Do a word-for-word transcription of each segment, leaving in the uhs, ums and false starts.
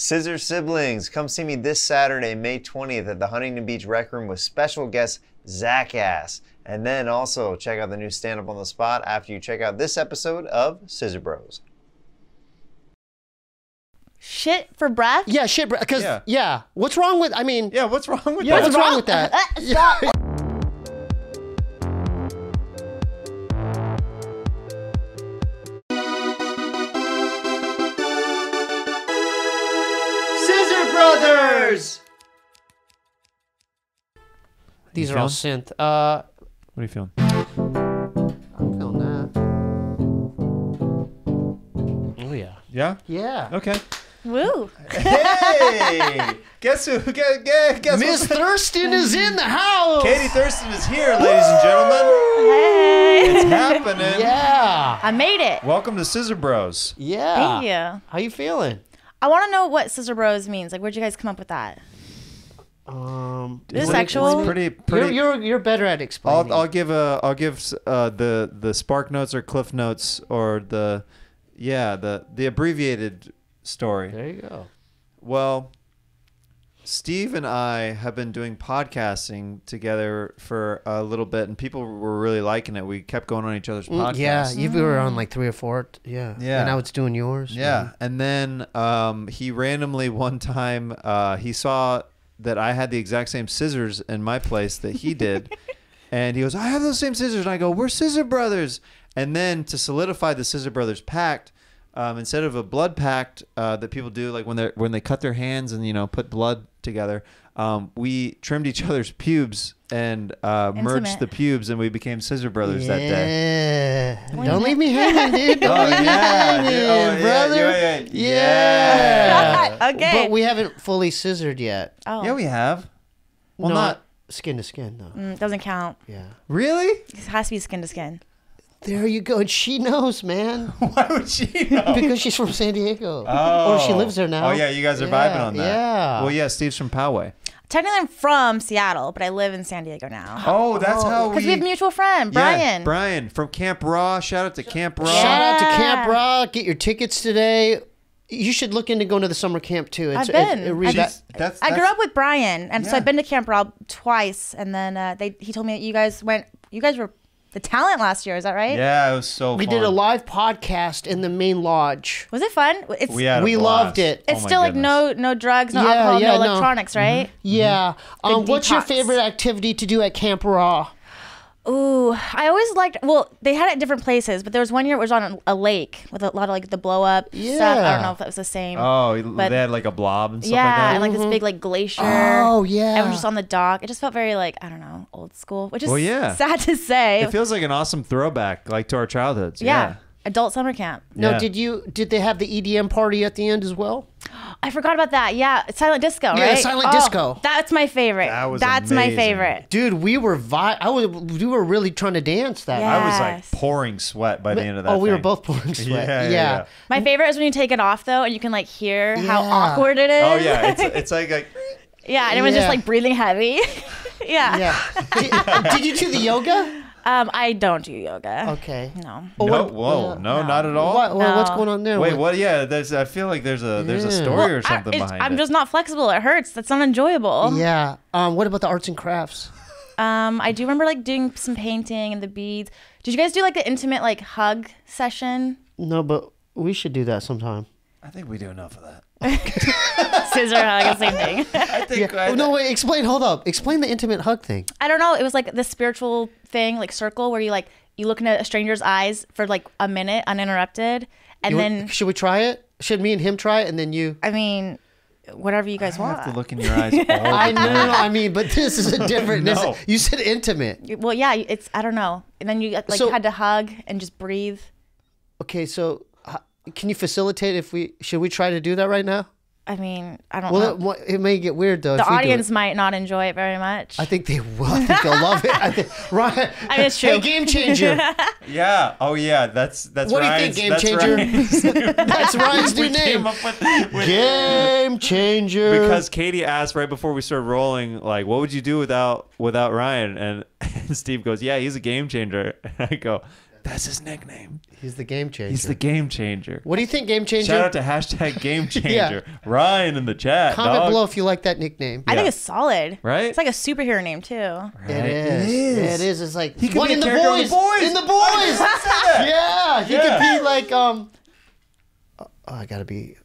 Scissor Siblings. Come see me this Saturday, May twentieth at the Huntington Beach Rec Room with special guest Zackass. And then also check out the new stand-up on the spot after you check out this episode of Scissor Bros. Shit for breath? Yeah, shit breath. Because, yeah. yeah. What's wrong with, I mean. Yeah, what's wrong with yeah, that? What's wrong with that? Stop. These are all synth. Uh, what are you feeling? I'm feeling that. Oh yeah. Yeah. Yeah. Okay. Woo. Hey! Guess who? Guess, guess Miss Thurston is in the house. Katie Thurston is here, ladies and gentlemen. Hey. It's happening. Yeah. I made it. Welcome to Scissor Bros. Yeah. Thank you. How you feeling? I want to know what Scissor Bros means. Like, where'd you guys come up with that? Um, this is sexual. Pretty, pretty. You're, you're you're better at explaining. I'll I'll give a I'll give uh, the the spark notes or cliff notes or the yeah the the abbreviated story. There you go. Well, Steve and I have been doing podcasting together for a little bit, and people were really liking it. We kept going on each other's podcasts. Yeah, you were on like three or four. Yeah. Yeah. And I was doing yours. Yeah. Maybe. And then um, he randomly one time uh, he saw that I had the exact same scissors in my place that he did. And he goes, I have those same scissors. And I go, we're Scissor Brothers. And then to solidify the Scissor Brothers pact, um, instead of a blood pact uh, that people do, like when they when they cut their hands and, you know, put blood together, um, we trimmed each other's pubes and uh, merged the pubes, and we became Scissor Brothers yeah. that day. Don't, Don't leave me hanging, dude. Don't oh, leave yeah, me hanging, oh, brother. Yeah. yeah. yeah. yeah. Okay. But we haven't fully scissored yet. Oh. Yeah, we have. Well, no, not skin to skin, though. Mm, doesn't count. Yeah. Really? It has to be skin to skin. There you go. And she knows, man. Why would she know? Because she's from San Diego. Oh. Or she lives there now. Oh, yeah. You guys are yeah, vibing on that. Yeah. Well, yeah. Steve's from Poway. Technically, I'm from Seattle, but I live in San Diego now. Oh, that's oh. how we... Because we have a mutual friend, Brian. Yeah, Brian from Camp Raw. Shout out to Camp Raw. Yeah. Shout out to Camp Raw. Get your tickets today. You should look into going to the summer camp, too. It's, I've been. It, it really that's, that's, I grew up with Brian, and yeah. so I've been to Camp Raw twice, and then uh, they he told me that you guys went... You guys were... The talent last year, is that right? Yeah, it was so we fun. We did a live podcast in the main lodge. Was it fun? It's, we had a we loved it. It's oh still goodness. like no no drugs, no yeah, alcohol, yeah, no electronics, no. right? Mm-hmm. Yeah. Mm-hmm. um, what's your favorite activity to do at Camp Raw? Ooh, I always liked, well, they had it at different places, but there was one year it was on a lake with a lot of like the blow up yeah. stuff. I don't know if that was the same. Oh, but they had like a blob and stuff yeah, like that? Yeah, and like mm-hmm. this big like glacier. Oh, yeah. And we're just on the dock. It just felt very like, I don't know, old school, which is well, yeah. sad to say. It feels like an awesome throwback like to our childhoods. Yeah. yeah. Adult summer camp. No, yeah. did you, did they have the E D M party at the end as well? I forgot about that. Yeah, silent disco, right? Yeah, silent oh, disco. That's my favorite. That was That's amazing. my favorite. Dude, we were vi I was we were really trying to dance that. Yes. I was like pouring sweat by but, the end of that. Oh, thing. we were both pouring sweat. Yeah, yeah, yeah. yeah. My favorite is when you take it off though and you can like hear yeah. how awkward it is. Oh yeah, it's it's like like Yeah, and it was yeah. just like breathing heavy. yeah. Yeah. Did, did you do the yoga? Um, I don't do yoga. Okay. No. no what, whoa. No, no, not at all. What, what, no. What's going on there? Wait. What? Yeah. There's. I feel like there's a there's yeah. a story well, or something I, behind I'm it. I'm just not flexible. It hurts. That's not enjoyable. Yeah. Um. What about the arts and crafts? Um. I do remember like doing some painting and the beads. Did you guys do like the intimate like hug session? No, but we should do that sometime. I think we do enough of that. Scissor hug, same thing. I think. Yeah. I, no, wait. Explain. Hold up. Explain the intimate hug thing. I don't know. It was like the spiritual thing, like circle where you like you look into a stranger's eyes for like a minute uninterrupted, and you then would, should we try it? Should me and him try it, and then you? I mean, whatever you guys I don't want. Have to look in your eyes. All the time. I know. I mean, but this is a different. no. This, you said intimate. Well, yeah. It's I don't know, and then you like so, had to hug and just breathe. Okay, so can you facilitate if we should we try to do that right now? I mean, I don't well, know. Well, it, it may get weird, though. The if audience might not enjoy it very much. I think they will. I think they'll love it. I think, Ryan, I mean, it's true. Hey, Game Changer. yeah. Oh, yeah. That's that's What Ryan's, do you think, Game that's Changer? Ryan's that's Ryan's new we name. Came up with, with, Game Changer. Because Katie asked right before we started rolling, like, what would you do without without Ryan? And, and Steve goes, yeah, he's a game changer. And I go... That's his nickname. He's the game changer. He's the game changer. What do you think, game changer? Shout out to hashtag game changer. Yeah. Ryan in the chat. Comment dog. below if you like that nickname. I yeah. think it's solid. Right? It's like a superhero name too. Right? It is. It is. It is. It's like he could be in the boys. boys. In the boys. yeah. He yeah. could be like um. Oh, I gotta be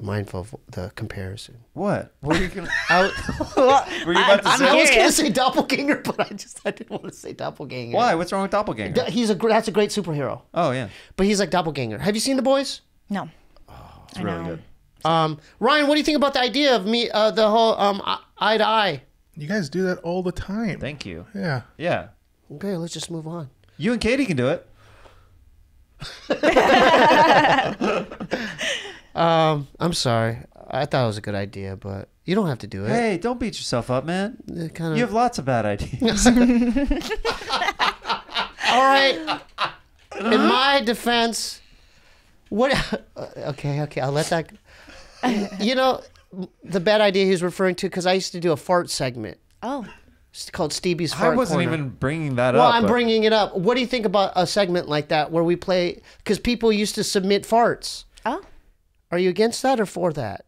mindful of the comparison. What? What were you gonna? I, were you about I, to say? I was gonna say doppelganger, but I just I didn't want to say doppelganger. Why? What's wrong with doppelganger? He's a that's a great superhero. Oh yeah. But he's like doppelganger. Have you seen The Boys? No. Oh, it's I really know. good. Um, Ryan, what do you think about the idea of me? Uh, the whole um eye to eye. You guys do that all the time. Thank you. Yeah. Yeah. Okay, let's just move on. You and Katie can do it. Um, I'm sorry. I thought it was a good idea, but you don't have to do it. Hey, don't beat yourself up, man. Kind of... You have lots of bad ideas. All right. In my defense, what? Okay, okay. I'll let that. You know, the bad idea he's referring to, because I used to do a fart segment. Oh. It's called Stevie's Fart Corner. I wasn't even bringing that up. Well, I'm bringing it up. What do you think about a segment like that where we play? Because people used to submit farts. Oh. Are you against that or for that?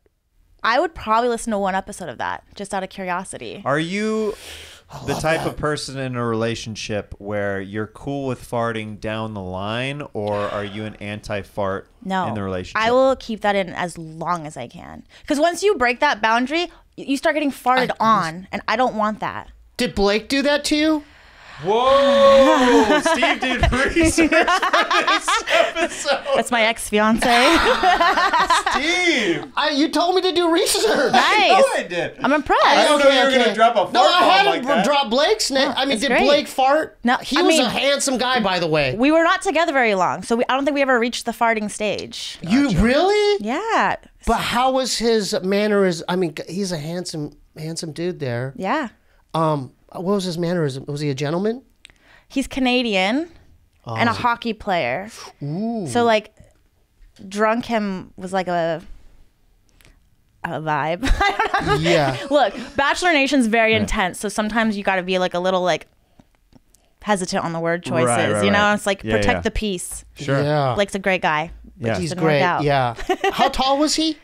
I would probably listen to one episode of that, just out of curiosity. Are you the type that. of person in a relationship where you're cool with farting down the line, or are you an anti-fart no, in the relationship? I will keep that in as long as I can. Because once you break that boundary, you start getting farted I, on, and I don't want that. Did Blake do that to you? Whoa! Steve did research for this episode. That's my ex-fiance. Steve, I, you told me to do research. Nice. I know I did. I'm impressed. I don't okay, know you okay. were gonna drop a fart. No, I had him like drop Blake's name. Oh, I mean, did great. Blake fart? No, he I was mean, a handsome guy, by the way. We were not together very long, so we, I don't think we ever reached the farting stage. Gotcha. You really? Yeah. But how was his mannerism? I mean, he's a handsome, handsome dude there. Yeah. Um. What was his mannerism? Was he a gentleman? He's Canadian oh, and a hockey player. Ooh. So like drunk him was like a a vibe. I don't know. Yeah. Look, Bachelor Nation's very right. intense. So sometimes you got to be like a little like hesitant on the word choices. Right, right, you know, right. it's like yeah, protect yeah. the peace. Sure. Yeah. Blake's a great guy. Yeah. He's great. Yeah. How tall was he?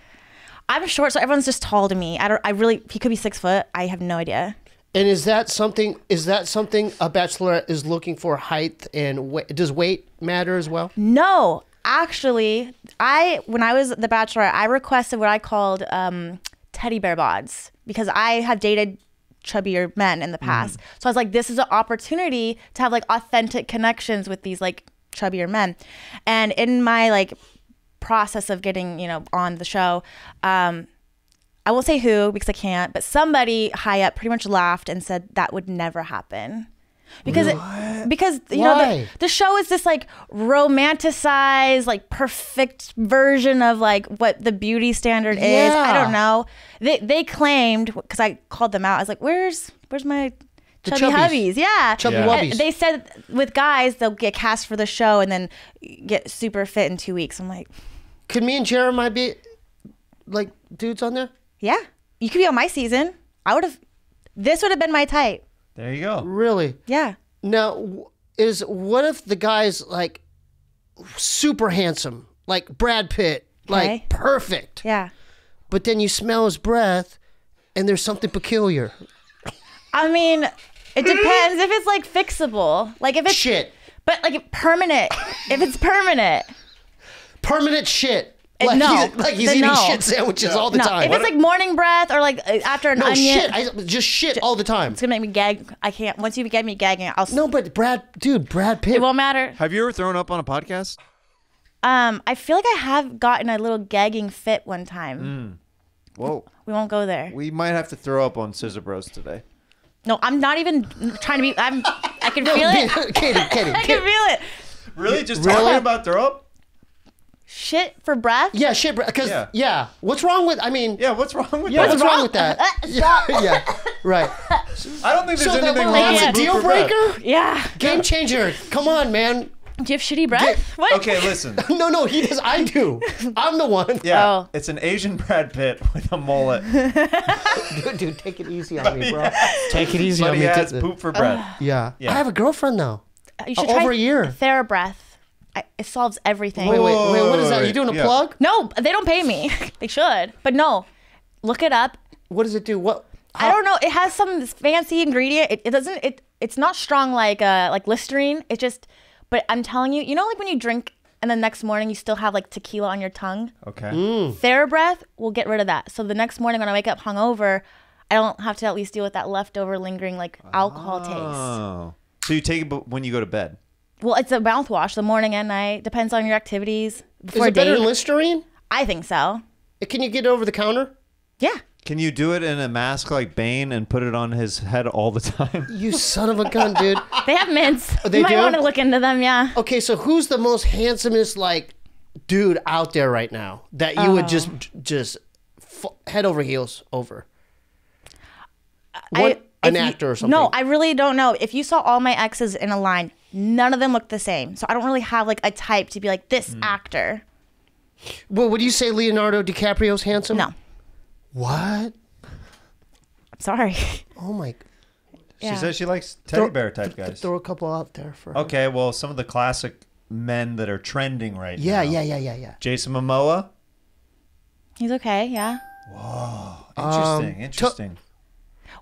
I'm short, so everyone's just tall to me. I don't. I really. He could be six foot. I have no idea. And is that something? Is that something a bachelorette is looking for? Height and weight? Does weight matter as well? No, actually, I when I was the Bachelorette, I requested what I called um, teddy bear bods because I have dated chubbier men in the past. Mm. So I was like, this is an opportunity to have like authentic connections with these like chubbier men. And in my like process of getting you know on the show. Um, I won't say who because I can't, but somebody high up pretty much laughed and said that would never happen. Because, it, because you Why? know, the, the show is this like romanticized, like perfect version of like what the beauty standard yeah. is. I don't know. They, they claimed, because I called them out, I was like, where's, where's my... Chubby hubbies, yeah. Chubby yeah. wubbies. They said with guys, they'll get cast for the show and then get super fit in two weeks. I'm like... Could me and Jeremiah be like dudes on there? Yeah, you could be on my season. I would have, this would have been my type. There you go. Really? Yeah. Now, is what if the guy's like super handsome, like Brad Pitt, like okay. perfect? Yeah. But then you smell his breath and there's something peculiar. I mean, it depends if it's like fixable. Like if it's- Shit. But like permanent, if it's permanent. Permanent shit. Like, no, he's, like he's eating no. shit sandwiches all the no. time. If it's like morning breath or like after an no, onion, no shit, I, just shit all the time. It's gonna make me gag. I can't. Once you get me gagging, I'll. No, but Brad, dude, Brad Pitt. It won't matter. Have you ever thrown up on a podcast? Um, I feel like I have gotten a little gagging fit one time. Mm. Whoa. We won't go there. We might have to throw up on Scissor Bros today. No, I'm not even trying to be. I'm. I can feel it. Katie, Katie, I can feel it. Really, just really? talking about throw up. Shit for breath? Yeah, shit breath. Because, yeah. yeah. What's wrong with, I mean. Yeah, what's wrong with yeah, that? What's wrong with that? yeah, yeah, right. I don't think there's so anything that, well, wrong with that. That's a deal breaker? Yeah. Game changer. Come on, man. Do you have shitty breath? Get, what? Okay, listen. no, no, he does. I do. I'm the one. Yeah. Oh. It's an Asian Brad Pitt with a mullet. dude, dude, take it easy on me, bro. Yeah. Take it easy but on me. But he has poop for breath. Yeah. yeah. I have a girlfriend, though. You should uh, try over a year. TheraBreath. it solves everything. Wait, wait, wait, what is that? Are you doing a yeah. plug? No, they don't pay me. They should. But no, look it up. What does it do? What? How? I don't know. It has some fancy ingredient. It, it doesn't, it, it's not strong like uh, like Listerine. It just, but I'm telling you, you know like when you drink and the next morning you still have like tequila on your tongue? Okay. Mm. TheraBreath will get rid of that. So the next morning when I wake up hungover, I don't have to at least deal with that leftover lingering like alcohol oh. taste. So you take it when you go to bed? Well, it's a mouthwash, the morning and night. Depends on your activities. Before Is it better than Listerine? I think so. Can you get it over the counter? Yeah. Can you do it in a mask like Bane and put it on his head all the time? You son of a gun, dude. They have mints. Oh, they you might do? want to look into them, yeah. Okay, so who's the most handsomest like dude out there right now that you oh. would just just f head over heels over? What, I, an actor you, or something? No, I really don't know. If you saw all my exes in a line, none of them look the same. So I don't really have like a type to be like this mm. actor. Well, would you say Leonardo DiCaprio's handsome? No. What? I'm sorry. Oh my. Yeah. She says she likes teddy throw, bear type guys. Throw a couple out there for her. Okay, well, some of the classic men that are trending right yeah, now. Yeah, yeah, yeah, yeah, yeah. Jason Momoa? He's okay, yeah. Whoa. Interesting, um, interesting.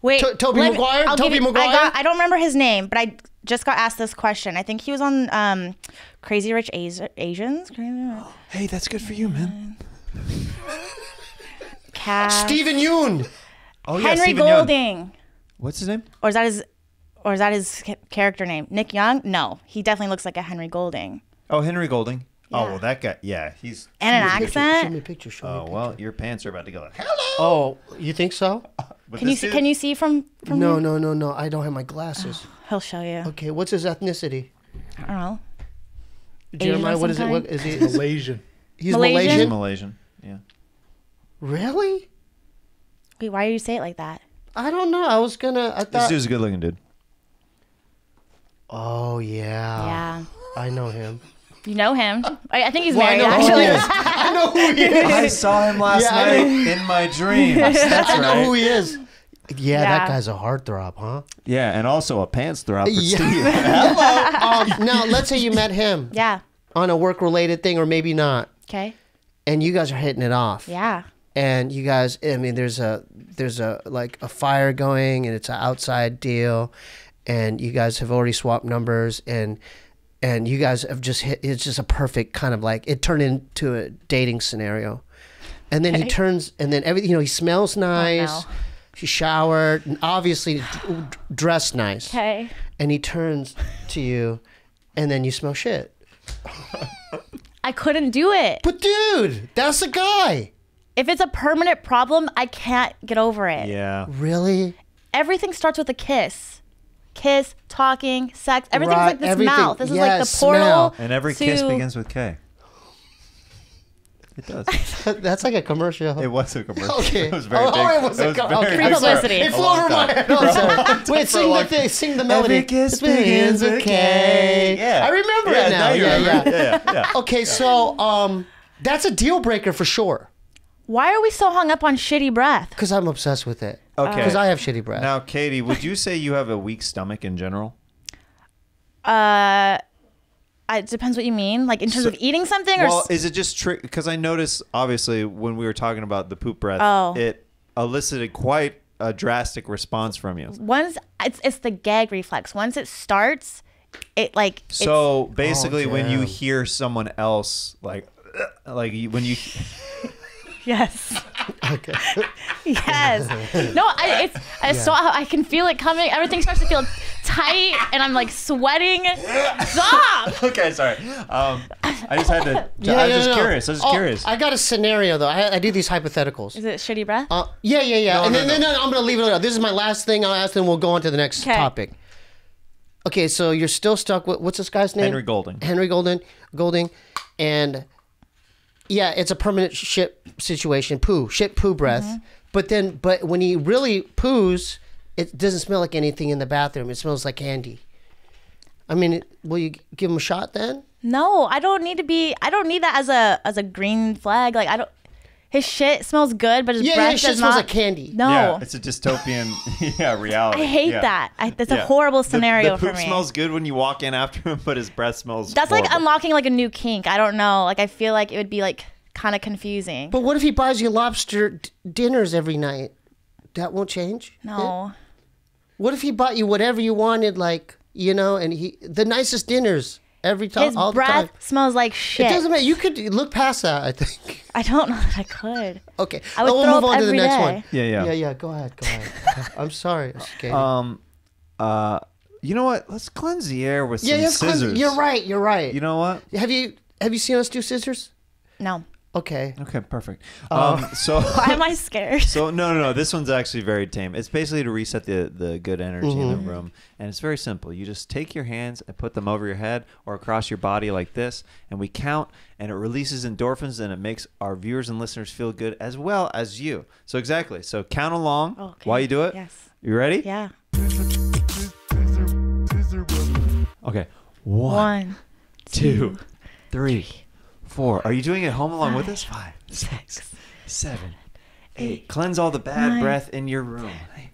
Wait. To Toby Maguire? I'll Toby Maguire? I, got, I don't remember his name, but I just got asked this question. I think he was on um, Crazy Rich As Asians. Hey, that's good for you, man. Steven Yeun. Oh, yeah, Henry Golding. Young. What's his name? Or is that his or is that his character name? Nick Young? No. He definitely looks like a Henry Golding. Oh, Henry Golding. Yeah. Oh, well, that guy. Yeah, he's And an accent. Show me a picture. Show me a picture. Oh, well, your pants are about to go. Hello. Oh, you think so? But can you see dude? can you see from, from No, here? no, no, no. I don't have my glasses. Oh, he'll show you. Okay, what's his ethnicity? I don't know. Jeremiah, what is it? What is he? Malaysian. He's Malaysian. Malaysian. He's Malaysian. Yeah. Really? Wait, why do you say it like that? I don't know. I was gonna. I thought this dude's a good-looking dude. Oh yeah. Yeah. I know him. You know him? I think he's well, married. I know actually, who he is. I know who he is. I saw him last yeah, night in my dreams. That's I right. I know who he is. Yeah, yeah, that guy's a heartthrob, huh? Yeah, and also a pants throb for yeah. Steve. Hello. Um, now, let's say you met him. Yeah. On a work-related thing, or maybe not. Okay. And you guys are hitting it off. Yeah. And you guys, I mean, there's a there's a like a fire going, and it's an outside deal, and you guys have already swapped numbers, and and you guys have just hit. It's just a perfect kind of like it turned into a dating scenario, and then okay. he turns, and then everything. You know, he smells nice. Oh, no. He showered, and obviously dressed nice. Okay. And he turns to you, and then you smell shit. I couldn't do it. But dude, that's a guy. If it's a permanent problem, I can't get over it. Yeah. Really? Everything starts with a kiss. Kiss, talking, sex. Everything's right, like this everything. mouth. This yeah, is like the portal. Smell. And every to... kiss begins with K. It does. That's like a commercial. It was a commercial. Okay. It was very oh, big. Oh, it was, it was a commercial. Free publicity. It flew over my head. Oh, wait, sing the, thing, sing the melody. Every kiss begins with K. Yeah. I remember yeah, it now. now yeah, yeah. Yeah, yeah, yeah. Okay, yeah. so um, that's a deal breaker for sure. Why are we so hung up on shitty breath? Because I'm obsessed with it. Okay. Because I have shitty breath. Now, Katie, would you say you have a weak stomach in general? Uh, it depends what you mean. Like in terms so, of eating something? Well, or is it just trick? Because I noticed, obviously, when we were talking about the poop breath, oh. it elicited quite a drastic response from you. Once it's, it's the gag reflex. Once it starts, it like... So it's, basically, oh, when you hear someone else, like, like when you... Yes. Okay. Yes. No, I, it's I, yeah. so I can feel it coming. Everything starts to feel tight, and I'm like sweating. Stop. Okay, sorry. Um, I just had to. Yeah, I was no, just no. curious. I was just oh, curious. I got a scenario though. I, I do these hypotheticals. Is it shitty breath? Uh, yeah, yeah, yeah. No, and no, then, no. then I'm gonna leave it. Out. This is my last thing I'll ask, and we'll go on to the next okay. topic. Okay, so you're still stuck with what's this guy's name? Henry Golding. Henry Golding. Golding, and. Yeah, it's a permanent shit situation. Poo, shit, poo breath. Mm-hmm. But then, but when he really poos, it doesn't smell like anything in the bathroom. It smells like candy. I mean, will you give him a shot then? No, I don't need to be. I don't need that as a as a green flag. Like I don't. his shit smells good, but his yeah, breath yeah, his does shit not. Smells like candy. No, yeah, it's a dystopian yeah reality. I hate yeah. that. I, that's yeah. a horrible scenario the, the for me. The poop smells good when you walk in after him, but his breath smells. That's horrible. Like unlocking like a new kink. I don't know. Like I feel like it would be like kind of confusing. But what if he buys you lobster d dinners every night? That won't change. No. It? What if he bought you whatever you wanted, like you know, and he the nicest dinners. Every time, his all breath the time. Smells like shit. It doesn't matter. You could look past that. I think. I don't know that I could. Okay, I would oh, we'll move on to the next day. One. Yeah, yeah, yeah, yeah. Go ahead, go ahead. I'm sorry. Okay. Um, uh, you know what? Let's cleanse the air with yeah, some scissors. Cleanse. You're right. You're right. You know what? Have you have you seen us do scissors? No. Okay. Okay. Perfect. Um. So why am I scared? So no, no, no. This one's actually very tame. It's basically to reset the the good energy mm-hmm. in the room, and it's very simple. You just take your hands and put them over your head or across your body like this, and we count, and it releases endorphins, and it makes our viewers and listeners feel good as well as you. So exactly. So count along okay. while you do it. Yes. You ready? Yeah. Okay. One, One two, two, three. Four. Are you doing it home alone Five, with us? Five, six, six seven, eight. eight. Cleanse all the bad nine, breath in your room. Ten.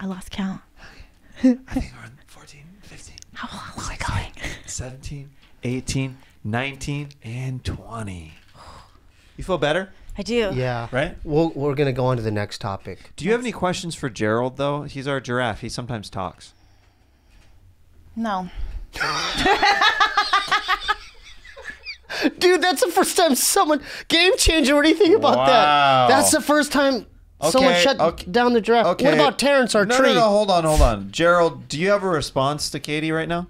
I lost count. Okay. I think we're on fourteen, fifteen. How long was I going? seventeen, eighteen, nineteen, and twenty. You feel better? I do. Yeah. Right? We'll, we're going to go on to the next topic. Do you have any questions for Gerald, though? He's our giraffe. He sometimes talks. No. Dude, that's the first time someone game changer. What do you think about wow. that? That's the first time okay, someone shut okay. down the draft. Okay. What about Terrence, our no, tree? No, no, hold on, hold on. Gerald, do you have a response to Katie right now?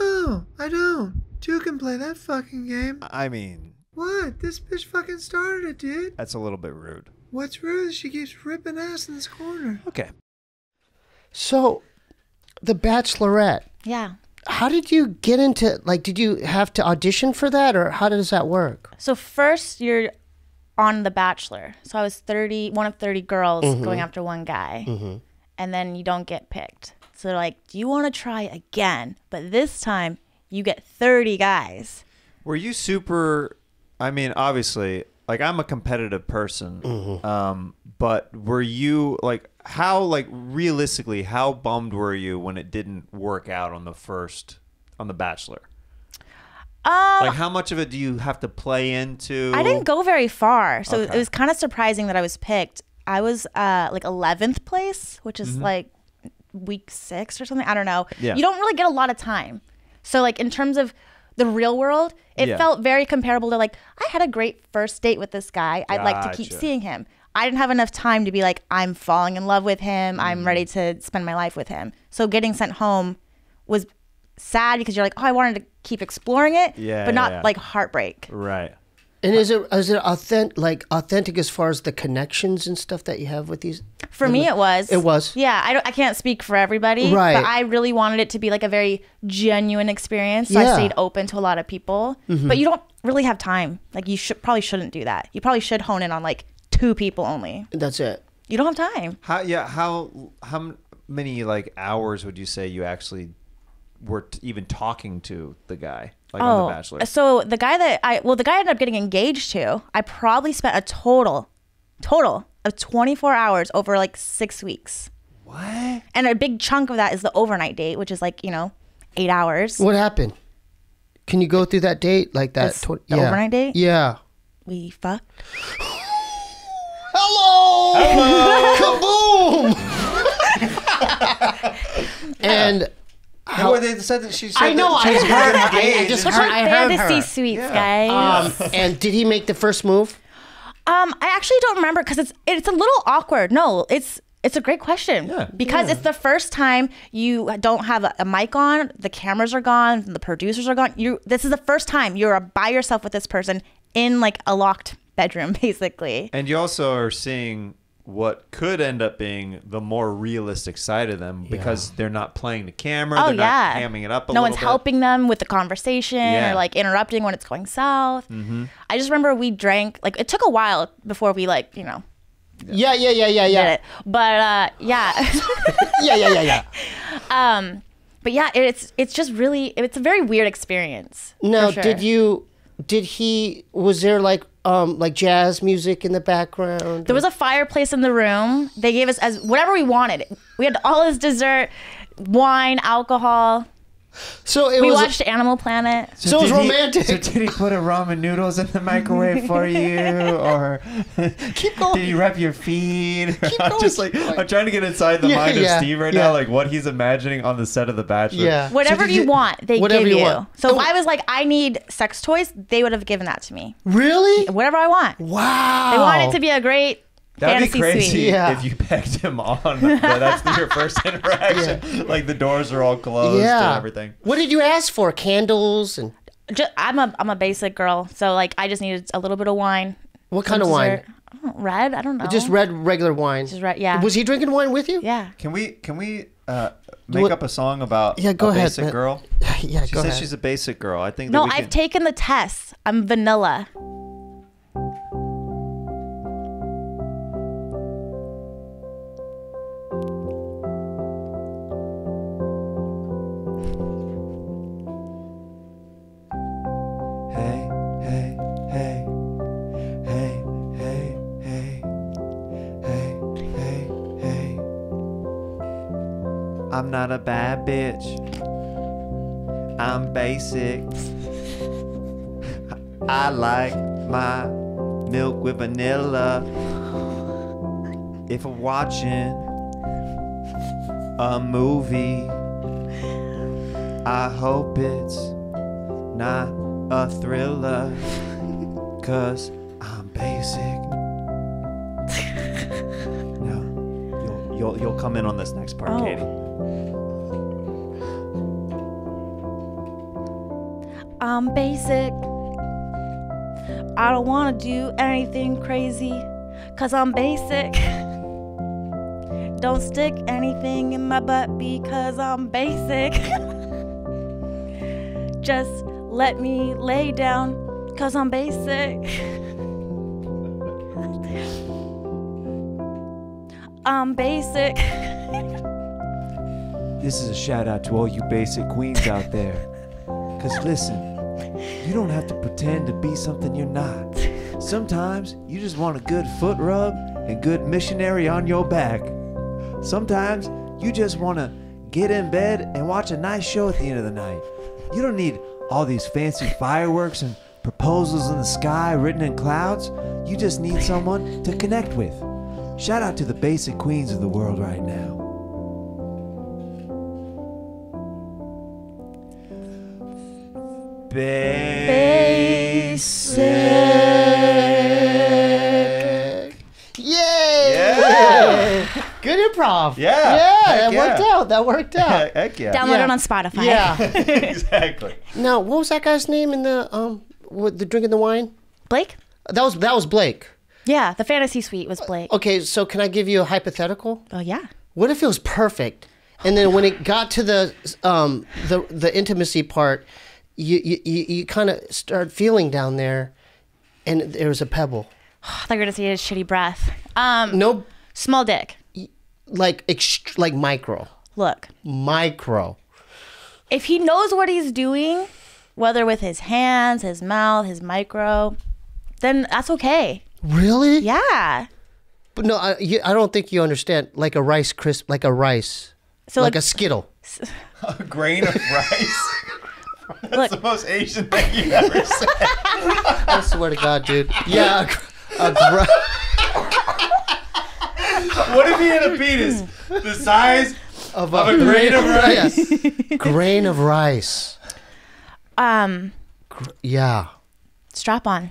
No, I don't. Two can play that fucking game. I mean, what? This bitch fucking started it, dude. That's a little bit rude. What's rude is she keeps ripping ass in this corner. Okay. So, The Bachelorette. Yeah. How did you get into, like, did you have to audition for that, or how does that work? So first, you're on The Bachelor. So I was thirty, one of thirty girls mm-hmm. going after one guy, mm-hmm. and then you don't get picked. So they're like, do you want to try again? But this time, you get thirty guys. Were you super, I mean, obviously, like, I'm a competitive person, mm-hmm. um, but were you, like... How, like, realistically, how bummed were you when it didn't work out on the first, on The Bachelor? Uh, like, how much of it do you have to play into? I didn't go very far. So okay. it was kind of surprising that I was picked. I was, uh, like, eleventh place, which is, mm-hmm. like, week six or something. I don't know. Yeah. You don't really get a lot of time. So, like, in terms of the real world, it yeah. felt very comparable to, like, I had a great first date with this guy. Gotcha. I'd like to keep seeing him. I didn't have enough time to be like, I'm falling in love with him. Mm-hmm. I'm ready to spend my life with him. So getting sent home was sad because you're like, oh, I wanted to keep exploring it, yeah, but not yeah, yeah. like heartbreak. Right. And is it is it authentic, like authentic as far as the connections and stuff that you have with these? For me, it was. It was. Yeah, I, don't, I can't speak for everybody. Right. But I really wanted it to be like a very genuine experience. So yeah. I stayed open to a lot of people. Mm-hmm. But you don't really have time. Like you should probably shouldn't do that. You probably should hone in on like, two people only. That's it. You don't have time. How yeah? How how many like hours would you say you actually were t even talking to the guy like oh, on The Bachelor? So the guy that I well the guy I ended up getting engaged to, I probably spent a total total of twenty-four hours over like six weeks. What? And a big chunk of that is the overnight date, which is like you know eight hours. What happened? Can you go through that date like that? The yeah. overnight date? Yeah. We fucked. Hello! Hello! Kaboom! And how are they said that she said I know, that she's heard I, I just heard, I heard her. Fantasy suites, yeah. guys. Um, and did he make the first move? Um, I actually don't remember because it's it's a little awkward. No, it's it's a great question yeah. because yeah. it's the first time you don't have a, a mic on, the cameras are gone, the producers are gone. You this is the first time you're by yourself with this person in like a locked bedroom basically, and you also are seeing what could end up being the more realistic side of them yeah. because they're not playing the camera. Oh, they're yeah. not hamming it up a no little one's bit. Helping them with the conversation yeah. or like interrupting when it's going south. Mm-hmm. I just remember we drank like it took a while before we like you know yeah yeah yeah yeah yeah, yeah. but uh yeah yeah yeah yeah yeah um but yeah it's it's just really it's a very weird experience. No sure. Did you did he, was there like, um, like jazz music in the background? There was a fireplace in the room. They gave us as whatever we wanted. We had all this dessert, wine, alcohol. So it we was, watched Animal Planet. So, so it was romantic. He, so did he put a ramen noodles in the microwave for you, or keep going. Did he rub your feet? Keep I'm going, just like going. I'm trying to get inside the yeah, mind yeah, of Steve right yeah. now, like what he's imagining on the set of The Bachelor. Yeah. Whatever so you, you want, they give you. you. Want. So oh. if I was like, I need sex toys, they would have given that to me. Really? Whatever I want. Wow. They want it to be a great. That'd be crazy yeah. if you pegged him on. That's your first interaction. Yeah. Like the doors are all closed yeah. and everything. What did you ask for? Candles and. Just, I'm a I'm a basic girl, so like I just needed a little bit of wine. What kind of wine? Oh, red. I don't know. Just red, regular wine. Just red. Yeah. Was he drinking wine with you? Yeah. Can we can we uh, make what? up a song about yeah, go a ahead, basic man. girl? Yeah. She go says ahead. she's a basic girl. I think. No, that we I've can... taken the test. I'm vanilla. I'm not a bad bitch. I'm basic. I like my milk with vanilla. If I'm watching a movie, I hope it's not a thriller, 'cause I'm basic. No, you'll, you'll, you'll come in on this next part, oh. Katie. I'm basic. I don't want to do anything crazy, 'cause I'm basic. Don't stick anything in my butt, because I'm basic. Just let me lay down, 'cause I'm basic. I'm basic. This is a shout out to all you basic queens out there. 'Cause listen, you don't have to pretend to be something you're not. Sometimes you just want a good foot rub and good missionary on your back. Sometimes you just want to get in bed and watch a nice show at the end of the night. You don't need all these fancy fireworks and proposals in the sky written in clouds. You just need someone to connect with. Shout out to the basic queens of the world right now. Basic. Yay! Yeah. Good improv. Yeah. Yeah, Heck that yeah. worked out. That worked out. Heck yeah. Download yeah. it on Spotify. Yeah. Exactly. Now, what was that guy's name in the um with the drinking the wine? Blake? That was that was Blake. Yeah, the fantasy suite was Blake. Uh, okay, so can I give you a hypothetical? Oh yeah. What if it was perfect? And then when it got to the um the the intimacy part, You you, you, you kind of start feeling down there, and there was a pebble. I thought you were gonna say his shitty breath. Um, no, small dick. Like ext like micro. Look, micro. If he knows what he's doing, whether with his hands, his mouth, his micro, then that's okay. Really? Yeah. But no, I you, I don't think you understand. Like a rice crisp, like a rice, so like, like a Skittle, a grain of rice. That's Look. the most Asian thing you've ever said. I swear to God, dude. Yeah. A, a what if he had a penis the size of a, of a grain of rice? Yeah. Grain of rice. Um. Gr yeah. Strap on.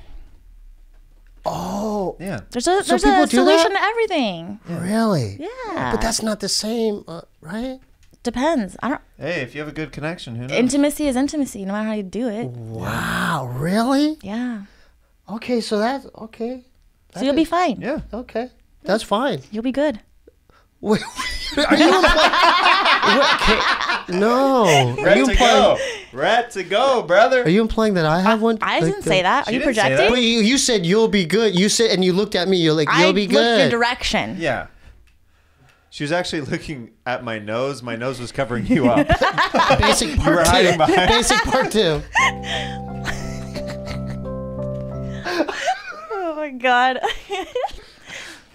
Oh. Yeah. There's a, there's so a solution to everything. Yeah. Really? Yeah. But that's not the same, uh, right? Depends. I don't. Hey, if you have a good connection, who knows? Intimacy is intimacy, no matter how you do it. Wow, really? Yeah. Okay, so that's okay. That so you'll is, be fine. Yeah. Okay, that's fine. You'll be good. Wait, are you implying? No. Rat to implying, go. Rat to go, brother. Are you implying that I have I, one? I like didn't the, say that. Are you projecting? Well, you, you said you'll be good. You said, and you looked at me. You're like, you'll I be good. I looked your direction. Yeah. She was actually looking at my nose. My nose was covering you up. Basic part two. Basic part two. my God.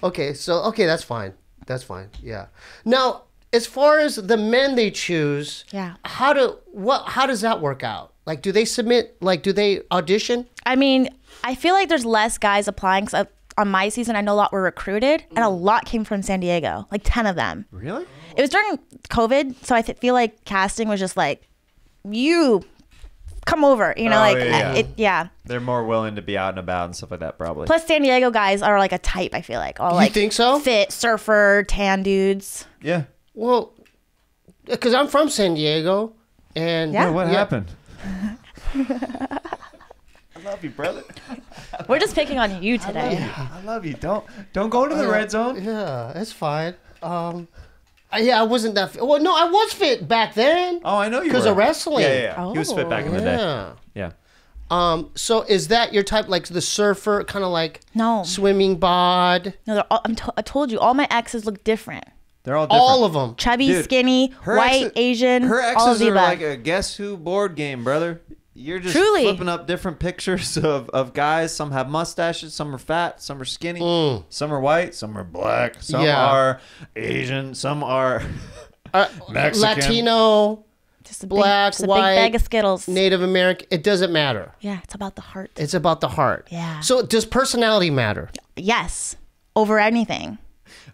Okay, so, okay, that's fine. That's fine, yeah. Now, as far as the men they choose, yeah, how do what? How does that work out? Like, do they submit, like, do they audition? I mean, I feel like there's less guys applying. Cause on my season, I know a lot were recruited, and a lot came from San Diego, like ten of them. Really? It was during COVID, so I th feel like casting was just like, you come over, you know, oh, like, yeah. It, yeah. They're more willing to be out and about and stuff like that, probably. Plus, San Diego guys are like a type, I feel like. All, you like, think so? Fit, surfer, tan dudes. Yeah. Well, because I'm from San Diego, and yeah. Wait, what yeah. happened? I love you, brother. Love We're just picking on you today. I love you. I love you. Don't don't go into the uh, red zone. Yeah, it's fine. Um, I, yeah, I wasn't that fit. Well, no, I was fit back then. Oh, I know you were. Because of wrestling. Yeah, yeah, yeah. Oh, he was fit back in the yeah. day. Yeah. Um, so is that your type, like the surfer, kind of like no swimming bod? No, all, I'm I told you, all my exes look different. They're all different. All of them. Chubby, dude, skinny, white, exes, Asian. Her exes are like a guess who board game, brother. You're just Truly. flipping up different pictures of, of guys. Some have mustaches. Some are fat. Some are skinny. Mm. Some are white. Some are black. Some yeah. are Asian. Some are uh, Mexican. Latino. Just a black, big, just a white, big bag of Skittles. Native American. It doesn't matter. Yeah, it's about the heart. It's about the heart. Yeah. So does personality matter? Yes. Over anything.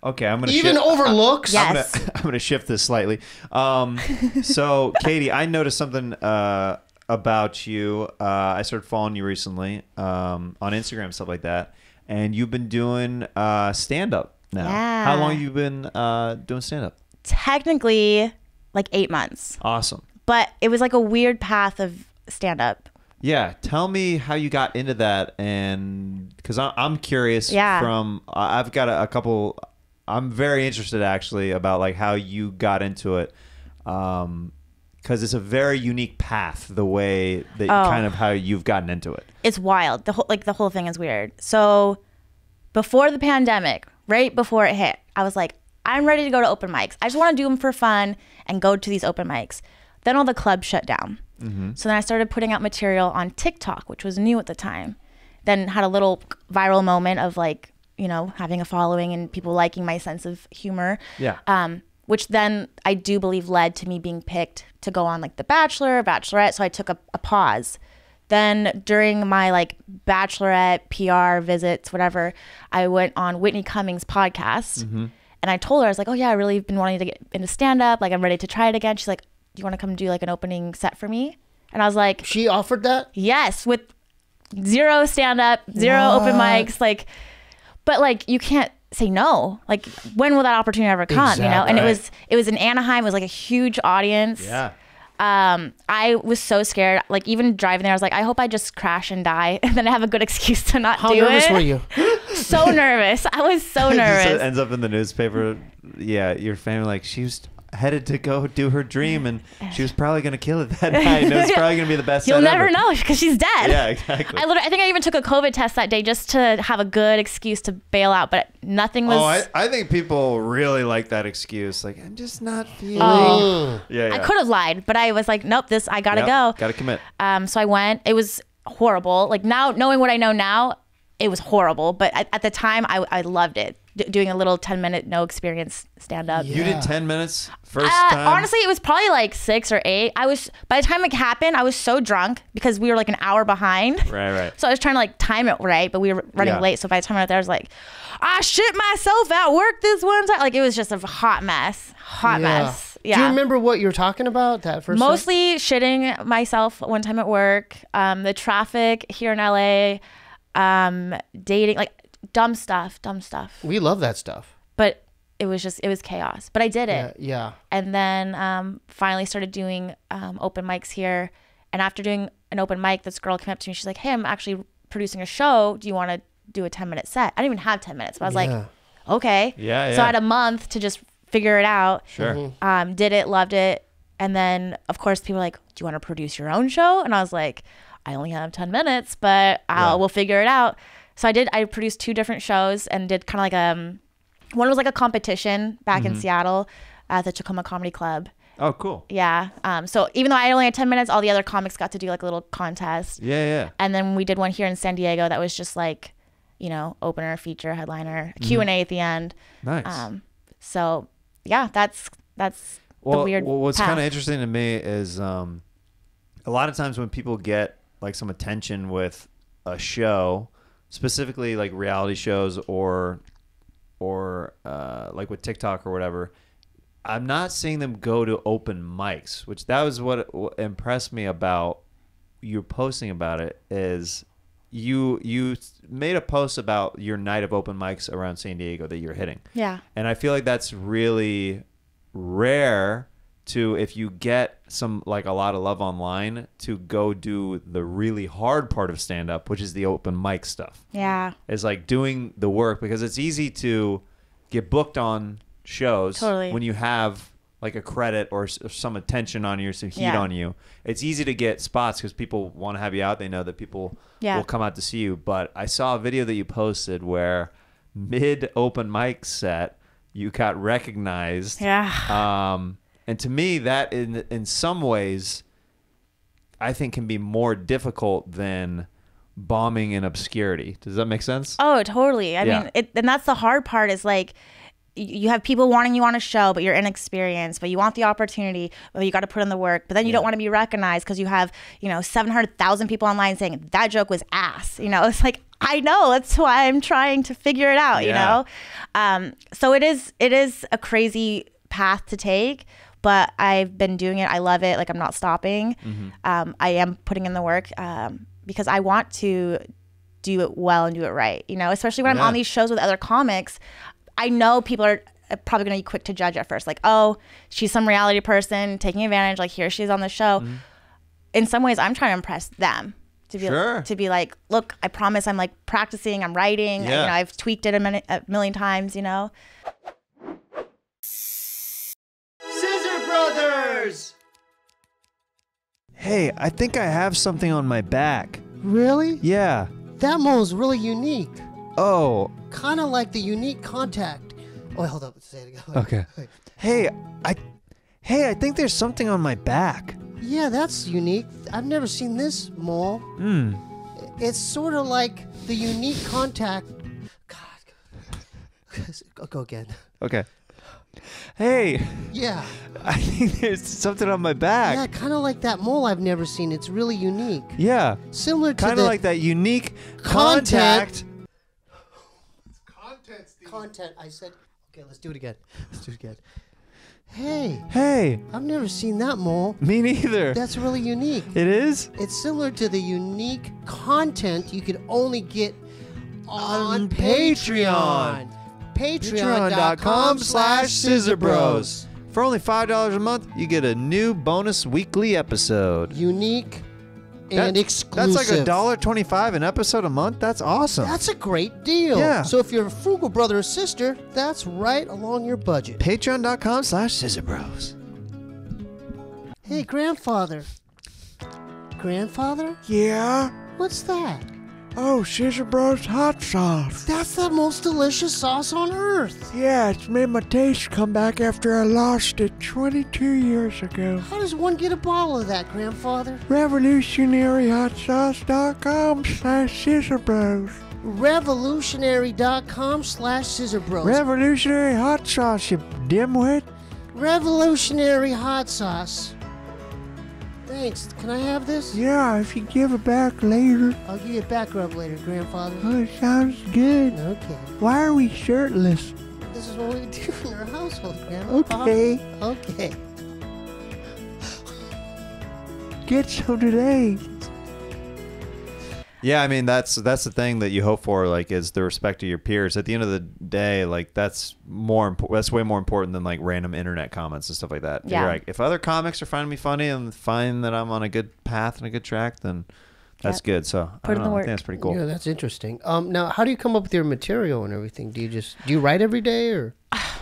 Okay, I'm gonna even shift. overlooks. I'm, yes, gonna, I'm gonna shift this slightly. Um, so, Katie, I noticed something uh, about you. Uh, I started following you recently um, on Instagram, stuff like that, and you've been doing uh, stand up now. Yeah. How long have you been uh, doing stand up? Technically, like eight months. Awesome. But it was like a weird path of stand up. Yeah, tell me how you got into that, and because I'm curious. Yeah. From uh, I've got a, a couple. I'm very interested actually about like how you got into it, um, because it's a very unique path. The way that oh. kind of how you've gotten into it. It's wild. The whole like the whole thing is weird. So before the pandemic, right before it hit, I was like, I'm ready to go to open mics. I just want to do them for fun and go to these open mics. Then all the clubs shut down. Mm-hmm. So then I started putting out material on TikTok, which was new at the time. Then had a little viral moment of like, you know, having a following and people liking my sense of humor. Yeah. Um, which then I do believe led to me being picked to go on like The Bachelor, Bachelorette. So I took a, a pause. Then during my like Bachelorette P R visits, whatever, I went on Whitney Cummings' podcast. Mm-hmm. And I told her, I was like, oh yeah, I really been wanting to get into stand up. Like I'm ready to try it again. She's like, you want to come do like an opening set for me? And I was like, she offered that? Yes, with zero stand up, zero what? open mics, like, but like you can't say no. Like when will that opportunity ever come? Exactly. You know? And it was it was in Anaheim, it was like a huge audience. Yeah. Um, I was so scared. Like even driving there, I was like, I hope I just crash and die and then I have a good excuse to not How do it. How nervous were you? So nervous. I was so nervous. It ends up in the newspaper. Yeah, your family like she was headed to go do her dream, and she was probably gonna kill it that night. And it was probably gonna be the best. You'll never ever. know because she's dead. Yeah, exactly. I literally, I think I even took a COVID test that day just to have a good excuse to bail out, but nothing was. Oh, I, I think people really like that excuse. Like I'm just not feeling. Oh. Yeah, yeah. I could have lied, but I was like, nope. This I gotta yep, go. Gotta commit. Um, so I went. It was horrible. Like now, knowing what I know now, it was horrible. But at, at the time, I I loved it. Doing a little ten minute no experience stand up. Yeah. You did ten minutes first uh, time? Honestly, it was probably like six or eight. I was, by the time it happened, I was so drunk because we were like an hour behind. Right, right. So I was trying to like time it right, but we were running yeah. late. So by the time I was there, I was like, I shit myself at work this one time. Like it was just a hot mess. Hot yeah. mess. Yeah. Do you remember what you were talking about that first time? Mostly shitting myself one time at work, um, the traffic here in L A, um, dating, like, dumb stuff, dumb stuff. We love that stuff. But it was just, it was chaos. But I did it. Yeah. yeah. And then um, finally started doing um, open mics here. And after doing an open mic, this girl came up to me. She's like, hey, I'm actually producing a show. Do you want to do a ten minute set? I didn't even have ten minutes. But I was yeah. like, okay. Yeah, yeah. So I had a month to just figure it out. Sure. Mm-hmm. um, did it, loved it. And then, of course, people were like, do you want to produce your own show? And I was like, I only have ten minutes, but I'll, yeah. we'll figure it out. So I did, I produced two different shows and did kind of like um, one was like a competition back mm-hmm. in Seattle at the Tacoma Comedy Club. Oh, cool. Yeah. Um, so even though I only had ten minutes, all the other comics got to do like a little contest. Yeah, yeah. And then we did one here in San Diego that was just like you know, opener, feature, headliner, Q and A mm. at the end. Nice. Um, so yeah, that's that's well, the weird. Well, what's kind of interesting to me is um, a lot of times when people get like some attention with a show, specifically like reality shows or or uh, like with TikTok or whatever, I'm not seeing them go to open mics, which that was what impressed me about you posting about it. Is you you made a post about your night of open mics around San Diego that you're hitting. Yeah. And I feel like that's really rare to, if you get some, like a lot of love online, to go do the really hard part of stand up, which is the open mic stuff. Yeah. It's like doing the work, because it's easy to get booked on shows totally. When you have like a credit or some attention on you, some heat yeah. on you. It's easy to get spots because people want to have you out. They know that people yeah. will come out to see you. But I saw a video that you posted where mid open mic set, you got recognized. Yeah. Um, and to me, that in in some ways, I think can be more difficult than bombing in obscurity. Does that make sense? Oh, totally. I yeah. mean, it, and that's the hard part is like, you have people wanting you on a show, but you're inexperienced, but you want the opportunity, but you got to put in the work, but then you yeah. don't want to be recognized because you have, you know, seven hundred thousand people online saying that joke was ass. You know, it's like, I know, that's why I'm trying to figure it out, yeah. you know? Um, so it is, it is a crazy path to take, but I've been doing it. I love it. Like, I'm not stopping. Mm-hmm. Um, I am putting in the work um, because I want to do it well and do it right, you know, especially when yeah. I'm on these shows with other comics. I know people are probably going to be quick to judge at first. Like, oh, she's some reality person taking advantage. Like, here she is on the show. Mm-hmm. In some ways, I'm trying to impress them. To be, sure. to be like, look, I promise I'm like practicing, I'm writing. Yeah. I, you know, I've tweaked it a, minute, a million times, you know. Scissor Brothers! Hey, I think I have something on my back. Really? Yeah. That mole's really unique. Oh. Kind of like the unique contact. Oh, wait, hold up. Say it again. Wait, okay. Wait. Hey, I Hey, I think there's something on my back. Yeah, that's unique. I've never seen this mole. Hmm. It's sort of like the unique contact. God. Go again. Okay. Hey. Yeah. I think there's something on my back. Yeah, kind of like that mole I've never seen. It's really unique. Yeah. Similar to Kind of like that unique contact. contact Content. I said, okay, let's do it again. Let's do it again. Hey. Hey. I've never seen that mole. Me neither. That's really unique. It is? It's similar to the unique content you can only get on, on Patreon. Patreon. Patreon.com slash Scissor Bros. For only five dollars a month, you get a new bonus weekly episode. Unique and that, exclusive. That's like a dollar twenty-five an episode a month. That's awesome. That's a great deal. Yeah. So if you're a frugal brother or sister, that's right along your budget. Patreon.com slash Scissor Bros. Hey, grandfather. Grandfather? Yeah? What's that? Oh, Scissor Bros hot sauce. That's the most delicious sauce on earth. Yeah, it's made my taste come back after I lost it twenty-two years ago. How does one get a bottle of that, Grandfather? Revolutionary hot sauce dot com slash Scissor Bros. Revolutionary.com slash Scissor Bros. Revolutionary hot sauce, you dimwit. Revolutionary hot sauce. Thanks. Can I have this? Yeah, if you give it back later. I'll give it back up later, Grandfather. Oh, it sounds good. Okay. Why are we shirtless? This is what we do in our household, Grandpa. Okay. Okay. Get some today. Yeah, I mean, that's that's the thing that you hope for, like, is the respect of your peers. At the end of the day, like, that's more impo- that's way more important than like random internet comments and stuff like that. Yeah. You're like, if other comics are finding me funny and find that I'm on a good path and a good track, then that's yep. good. So I, don't know. I think that's pretty cool. Yeah, that's interesting. Um, now, how do you come up with your material and everything? Do you just do you write every day or?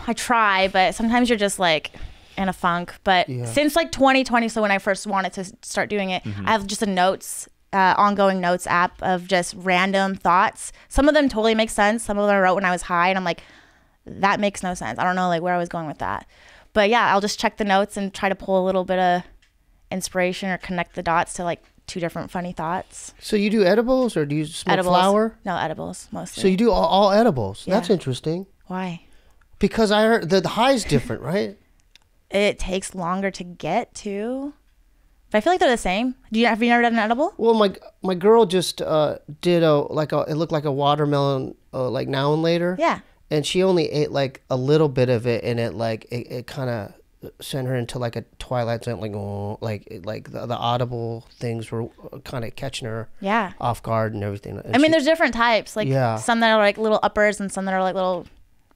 I try, but sometimes you're just like in a funk. But yeah. since like twenty twenty, so when I first wanted to start doing it, mm-hmm. I have just a notes. Uh, ongoing notes app of just random thoughts. Some of them totally make sense. Some of them I wrote when I was high and I'm like, that makes no sense. I don't know like where I was going with that. But yeah, I'll just check the notes and try to pull a little bit of inspiration or connect the dots to like two different funny thoughts. So you do edibles, or do you smoke edibles. flower? No, edibles mostly. So you do all, all edibles. Yeah. That's interesting. Why? Because I heard the, the high's different, right? It takes longer to get to. But I feel like they're the same. Do you have you never done an edible? Well, my my girl just uh, did a like a it looked like a watermelon uh, like now and later. Yeah. And she only ate like a little bit of it, and it like it, it kind of sent her into like a Twilight Zone, like oh, like like the, the audible things were kind of catching her yeah off guard and everything. And I mean, she, there's different types, like yeah. some that are like little uppers and some that are like little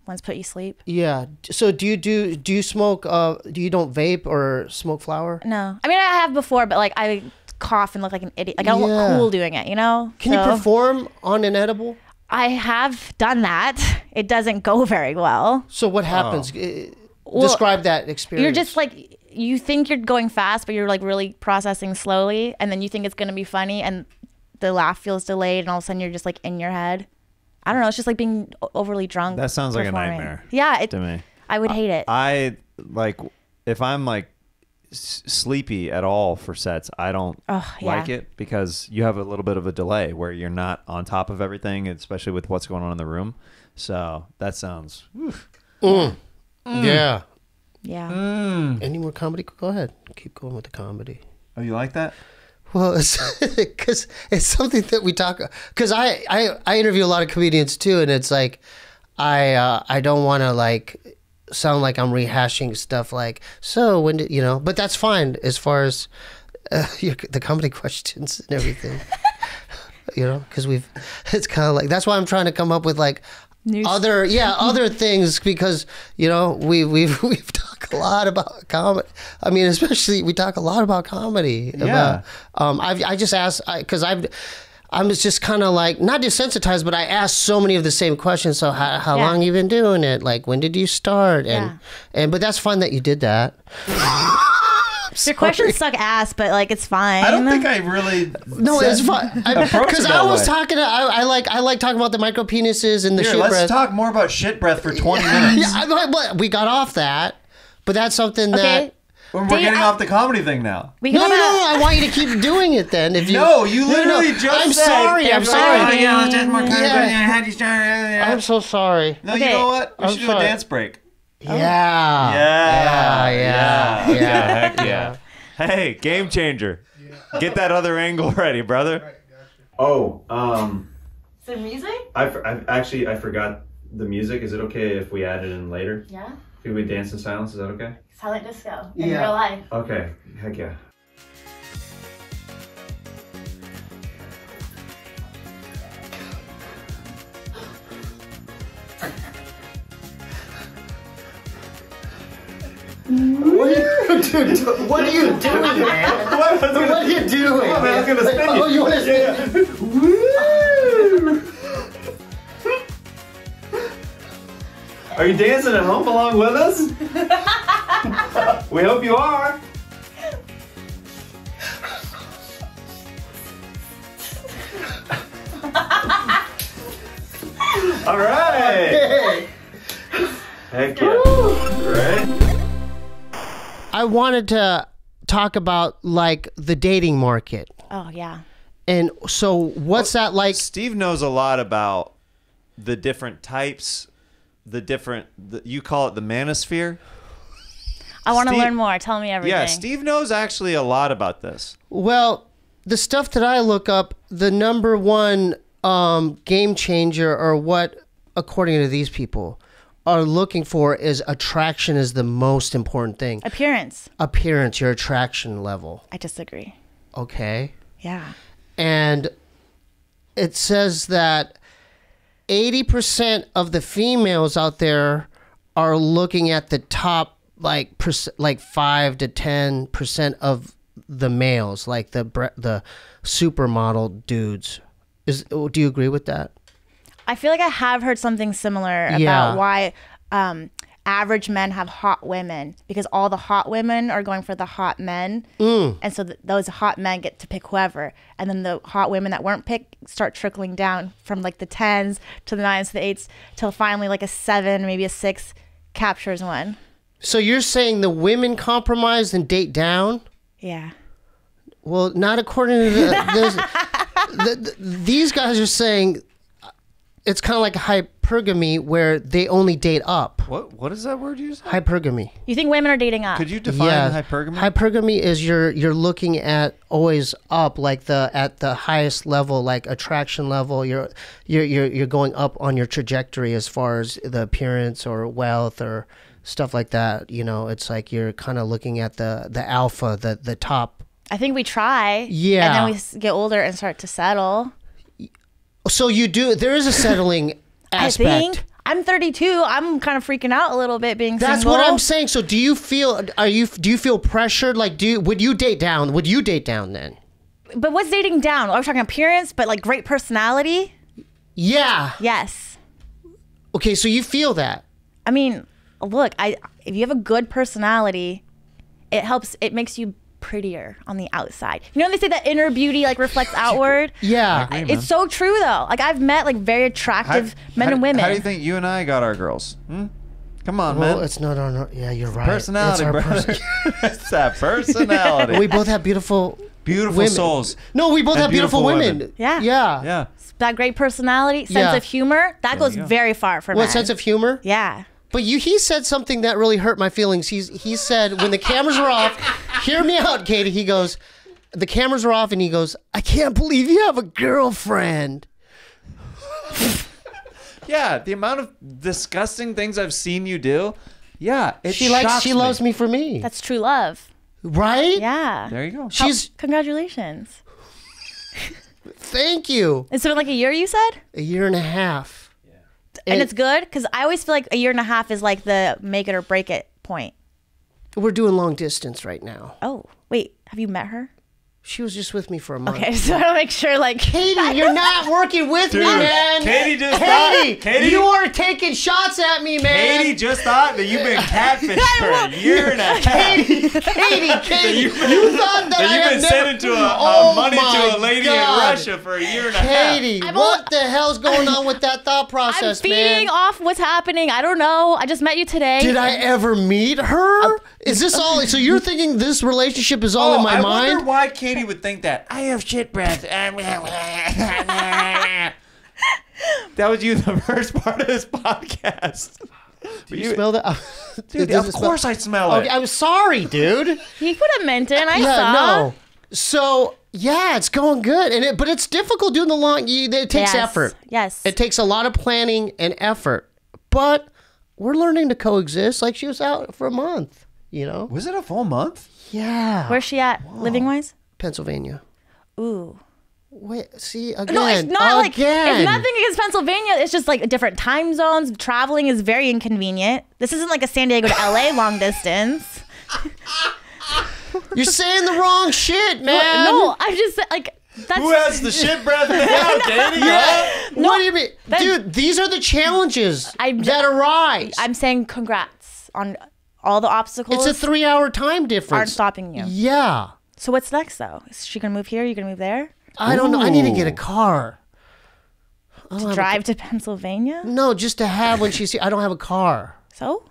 ones put you sleep. Yeah. So do you do do you smoke? Uh, do you don't vape or smoke flower? No, I mean I have before, but like I cough and look like an idiot. Like I don't yeah. look cool doing it, you know. Can so. you perform on an edible? I have done that. It doesn't go very well. So what happens? Oh. Well, describe that experience. You're just like, you think you're going fast, but you're like really processing slowly. And then you think it's going to be funny, and the laugh feels delayed. And all of a sudden you're just like in your head. I don't know. It's just like being overly drunk. That sounds like a nightmare. Yeah. It, to me. I would hate it. I like, if I'm like sleepy at all for sets, I don't oh, yeah. like it, because you have a little bit of a delay where you're not on top of everything, especially with what's going on in the room. So that sounds oof. Mm. Mm. yeah yeah mm. Any more comedy? Go ahead, keep going with the comedy. Oh, you like that? Well, because it's, it's something that we talk, because I, I I interview a lot of comedians too, and it's like I uh, I don't want to like sound like I'm rehashing stuff like, so when did, you know, but that's fine as far as uh, your, the comedy questions and everything, you know, because we've, it's kind of like, that's why I'm trying to come up with like New other, yeah, other things, because, you know, we, we've, we've talked a lot about comedy. I mean, especially we talk a lot about comedy. Yeah. About, um, I've, I just asked, I, cause I've, I'm just kind of like, not desensitized, but I asked so many of the same questions. So how, how yeah. long you been doing it? Like, when did you start? And, yeah. and but that's fun that you did that. Your questions suck ass, but like, it's fine. I don't think I really. No, it's fine. Because I was way. talking to, I, I like, I like talking about the micro penises and the Here, shit let's breath. Let's talk more about shit breath for twenty minutes. Yeah, I, but we got off that, but that's something okay. that. We're Dave, getting I, off the comedy thing now. We no, no, no, I want you to keep doing it then. If you, no, you literally no, no. just I'm said. Sorry, I'm sorry, I'm sorry. Yeah. I'm so sorry. No, okay. you know what? We I'm should sorry. do a dance break. Yeah. Yeah. Yeah. Yeah. Yeah. Heck yeah. Hey, game changer. Get that other angle ready, brother. Oh, um. Some music? I, I actually, I forgot the music. Is it okay if we add it in later? Yeah. Could we dance in silence? Is that okay? Silent disco in yeah. real life. Okay, heck yeah. What are you doing? What are you doing, man? What are you doing? Come on, man. I was gonna spin like, you. Oh, you want to spin it? Woo! Are you dancing at home along with us? We hope you are. All right. Heck yeah. All right. I wanted to talk about like the dating market. Oh yeah. And so what's well, that like? Steve knows a lot about the different types, the different, the, you call it the manosphere. I want to learn more. Tell me everything. Yeah, Steve knows actually a lot about this. Well, the stuff that I look up, the number one um, game changer, or what, according to these people, are looking for is attraction is the most important thing. Appearance. Appearance, your attraction level. I disagree. Okay. Yeah. And it says that eighty percent of the females out there are looking at the top like like five to ten percent of the males, like the the supermodel dudes. Is do you agree with that? I feel like I have heard something similar about yeah. why um, average men have hot women, because all the hot women are going for the hot men. Mm. And so th those hot men get to pick whoever. And then the hot women that weren't picked start trickling down from like the tens to the nines to the eights till finally like a seven, maybe a six captures one. So you're saying the women compromise and date down? Yeah. Well, not according to the, the, these guys are saying it's kind of like hypergamy where they only date up. What What is that word you use? Hypergamy. You think women are dating up? Could you define yeah. hypergamy? Hypergamy is you're you're looking at always up, like the at the highest level, like attraction level. You're you're you're you're going up on your trajectory as far as the appearance or wealth or stuff like that. You know, it's like you're kind of looking at the the alpha, the the top. I think we try, yeah, and then we get older and start to settle. So you do. There is a settling aspect. I think I'm thirty-two. I'm kind of freaking out a little bit being single. That's what I'm saying. So do you feel? Are you? Do you feel pressured? Like, do you, would you date down? Would you date down then? But what's dating down? Well, I was talking appearance, but like great personality. Yeah. Yes. Okay, so you feel that. I mean, look, I if you have a good personality, it helps. It makes you prettier on the outside. You know when they say that inner beauty like reflects outward? Yeah. I agree, it's so true though. Like I've met like very attractive how, men how, and women. How do you think you and I got our girls? Hmm? Come on, well, man. It's not on our, yeah, you're it's right. Personality, it's bro. Person it's that personality. We both have beautiful Beautiful women. souls. No, we both and have beautiful, beautiful women. women. Yeah. Yeah. Yeah. That great personality, sense yeah. of humor, that there goes go. very far for me. What, men. sense of humor? Yeah. But you, he said something that really hurt my feelings. He's, he said, when the cameras were off, hear me out, Katie. He goes, the cameras were off, and he goes, I can't believe you have a girlfriend. Yeah, the amount of disgusting things I've seen you do. Yeah, it she likes, She me. loves me for me. That's true love. Right? Yeah. There you go. She's How, congratulations. Thank you. It's been like a year, you said? A year and a half. And, and it's good? Because I always feel like a year and a half is like the make it or break it point. We're doing long distance right now. Oh, wait. Have you met her? She was just with me for a month. Okay, so I want to make sure, like... Katie, you're not working with Dude, me, man. Katie just Katie, thought... Katie, you are taking shots at me, man. Katie just thought that you've been catfished for a year and a half. Katie, Katie, Katie, you thought that, that I you've been sent into a, oh a money to a lady God. in Russia for a year and a half. Katie, I'm what all, the hell's going on with that thought process, man? I'm feeding man? off what's happening. I don't know. I just met you today. Did I ever meet her? Uh, is this all... So you're thinking this relationship is all oh, in my I mind? I wonder why Katie... Katie would think that I have shit breath. That was you the first part of this podcast. Do you, you smell that? Dude, dude of course smell? I smell okay, it. I'm sorry, dude. He could have meant it. And I yeah, saw. No. So yeah, it's going good, and it, but it's difficult doing the long. It takes yes. effort. Yes, it takes a lot of planning and effort. But we're learning to coexist. Like she was out for a month. You know, was it a full month? Yeah. Where's she at, Whoa. living wise? Pennsylvania. Ooh. Wait, see, again. No, it's not again. like, it's nothing against Pennsylvania. It's just like different time zones. Traveling is very inconvenient. This isn't like a San Diego to L A long distance. You're saying the wrong shit, man. No, no I'm just like, that's... Who has the shit breath now, Katie? Yeah. No, what do you mean? Dude, these are the challenges I'm, that arise. I'm saying congrats on all the obstacles. It's a three hour time difference. Aren't stopping you. Yeah. So what's next though? Is she gonna move here? Are you gonna move there? I don't Ooh. know. I need to get a car. To drive a... to Pennsylvania? No, just to have when she's here. I don't have a car. So?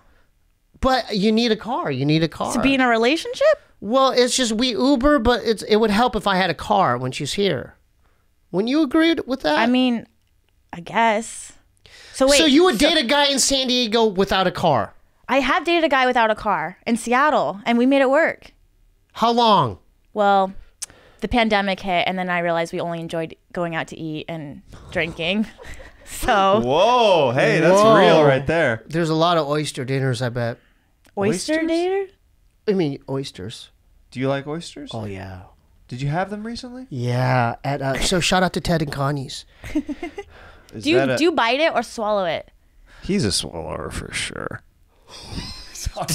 But you need a car. You need a car. To be in a relationship? Well, it's just we Uber, but it's it would help if I had a car when she's here. Wouldn't you agree with that? I mean, I guess. So wait. So you would so... date a guy in San Diego without a car? I have dated a guy without a car in Seattle, and we made it work. How long? Well, the pandemic hit, and then I realized we only enjoyed going out to eat and drinking. So. Whoa. Hey, that's Whoa. real right there. There's a lot of oyster dinners, I bet. Oyster oysters? dinner? I mean, oysters. Do you like oysters? Oh, yeah. Did you have them recently? Yeah. At, uh, so shout out to Ted and Connie's. do, you, a... do you bite it or swallow it? He's a swallower for sure.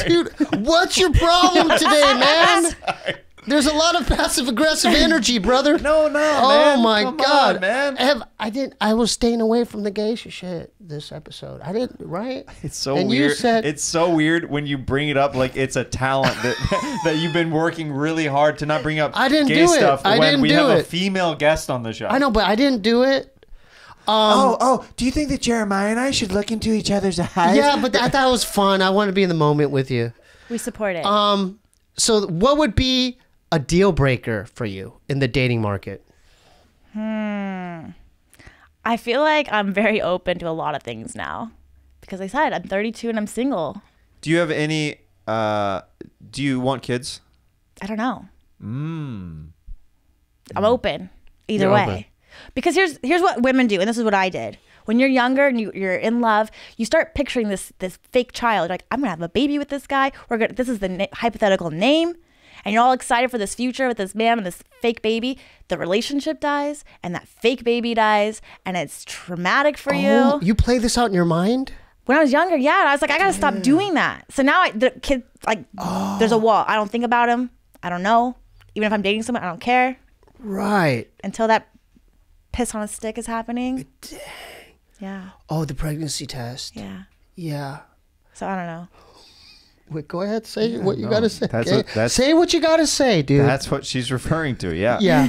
Dude, what's your problem today, man? Sorry. There's a lot of passive aggressive energy, brother. No, no, man. Oh my Come god, on, man. I, have, I didn't. I was staying away from the geisha shit this episode. I didn't, right? It's so and weird. You said, it's so weird when you bring it up like it's a talent that that you've been working really hard to not bring up. I didn't gay do stuff it. I when didn't we do have it. a female guest on the show. I know, but I didn't do it. Um, oh, oh, do you think that Jeremiah and I should look into each other's eyes? Yeah, but I thought it was fun. I want to be in the moment with you. We support it. Um, so what would be a a deal breaker for you in the dating market? Hmm. I feel like I'm very open to a lot of things now because I said I'm thirty-two and I'm single. Do you have any, uh, do you want kids? I don't know. Mm. I'm open either you're way. Open. Because here's here's what women do, and this is what I did. When you're younger and you, you're in love, you start picturing this this fake child. You're like, I'm gonna have a baby with this guy. We're gonna, this is the na hypothetical name, and you're all excited for this future with this man and this fake baby. The relationship dies, and that fake baby dies, and it's traumatic for oh, you. You play this out in your mind? When I was younger, yeah, I was like, I gotta yeah. stop doing that. So now I, the kid, like, oh. there's a wall. I don't think about him. I don't know. Even if I'm dating someone, I don't care. Right. Until that piss on a stick is happening. Dang. Yeah. Oh, the pregnancy test. Yeah. Yeah. So I don't know. Wait, go ahead. Say yeah, what you no, got to say. That's what, that's, say what you got to say, dude. That's what she's referring to. Yeah. Yeah.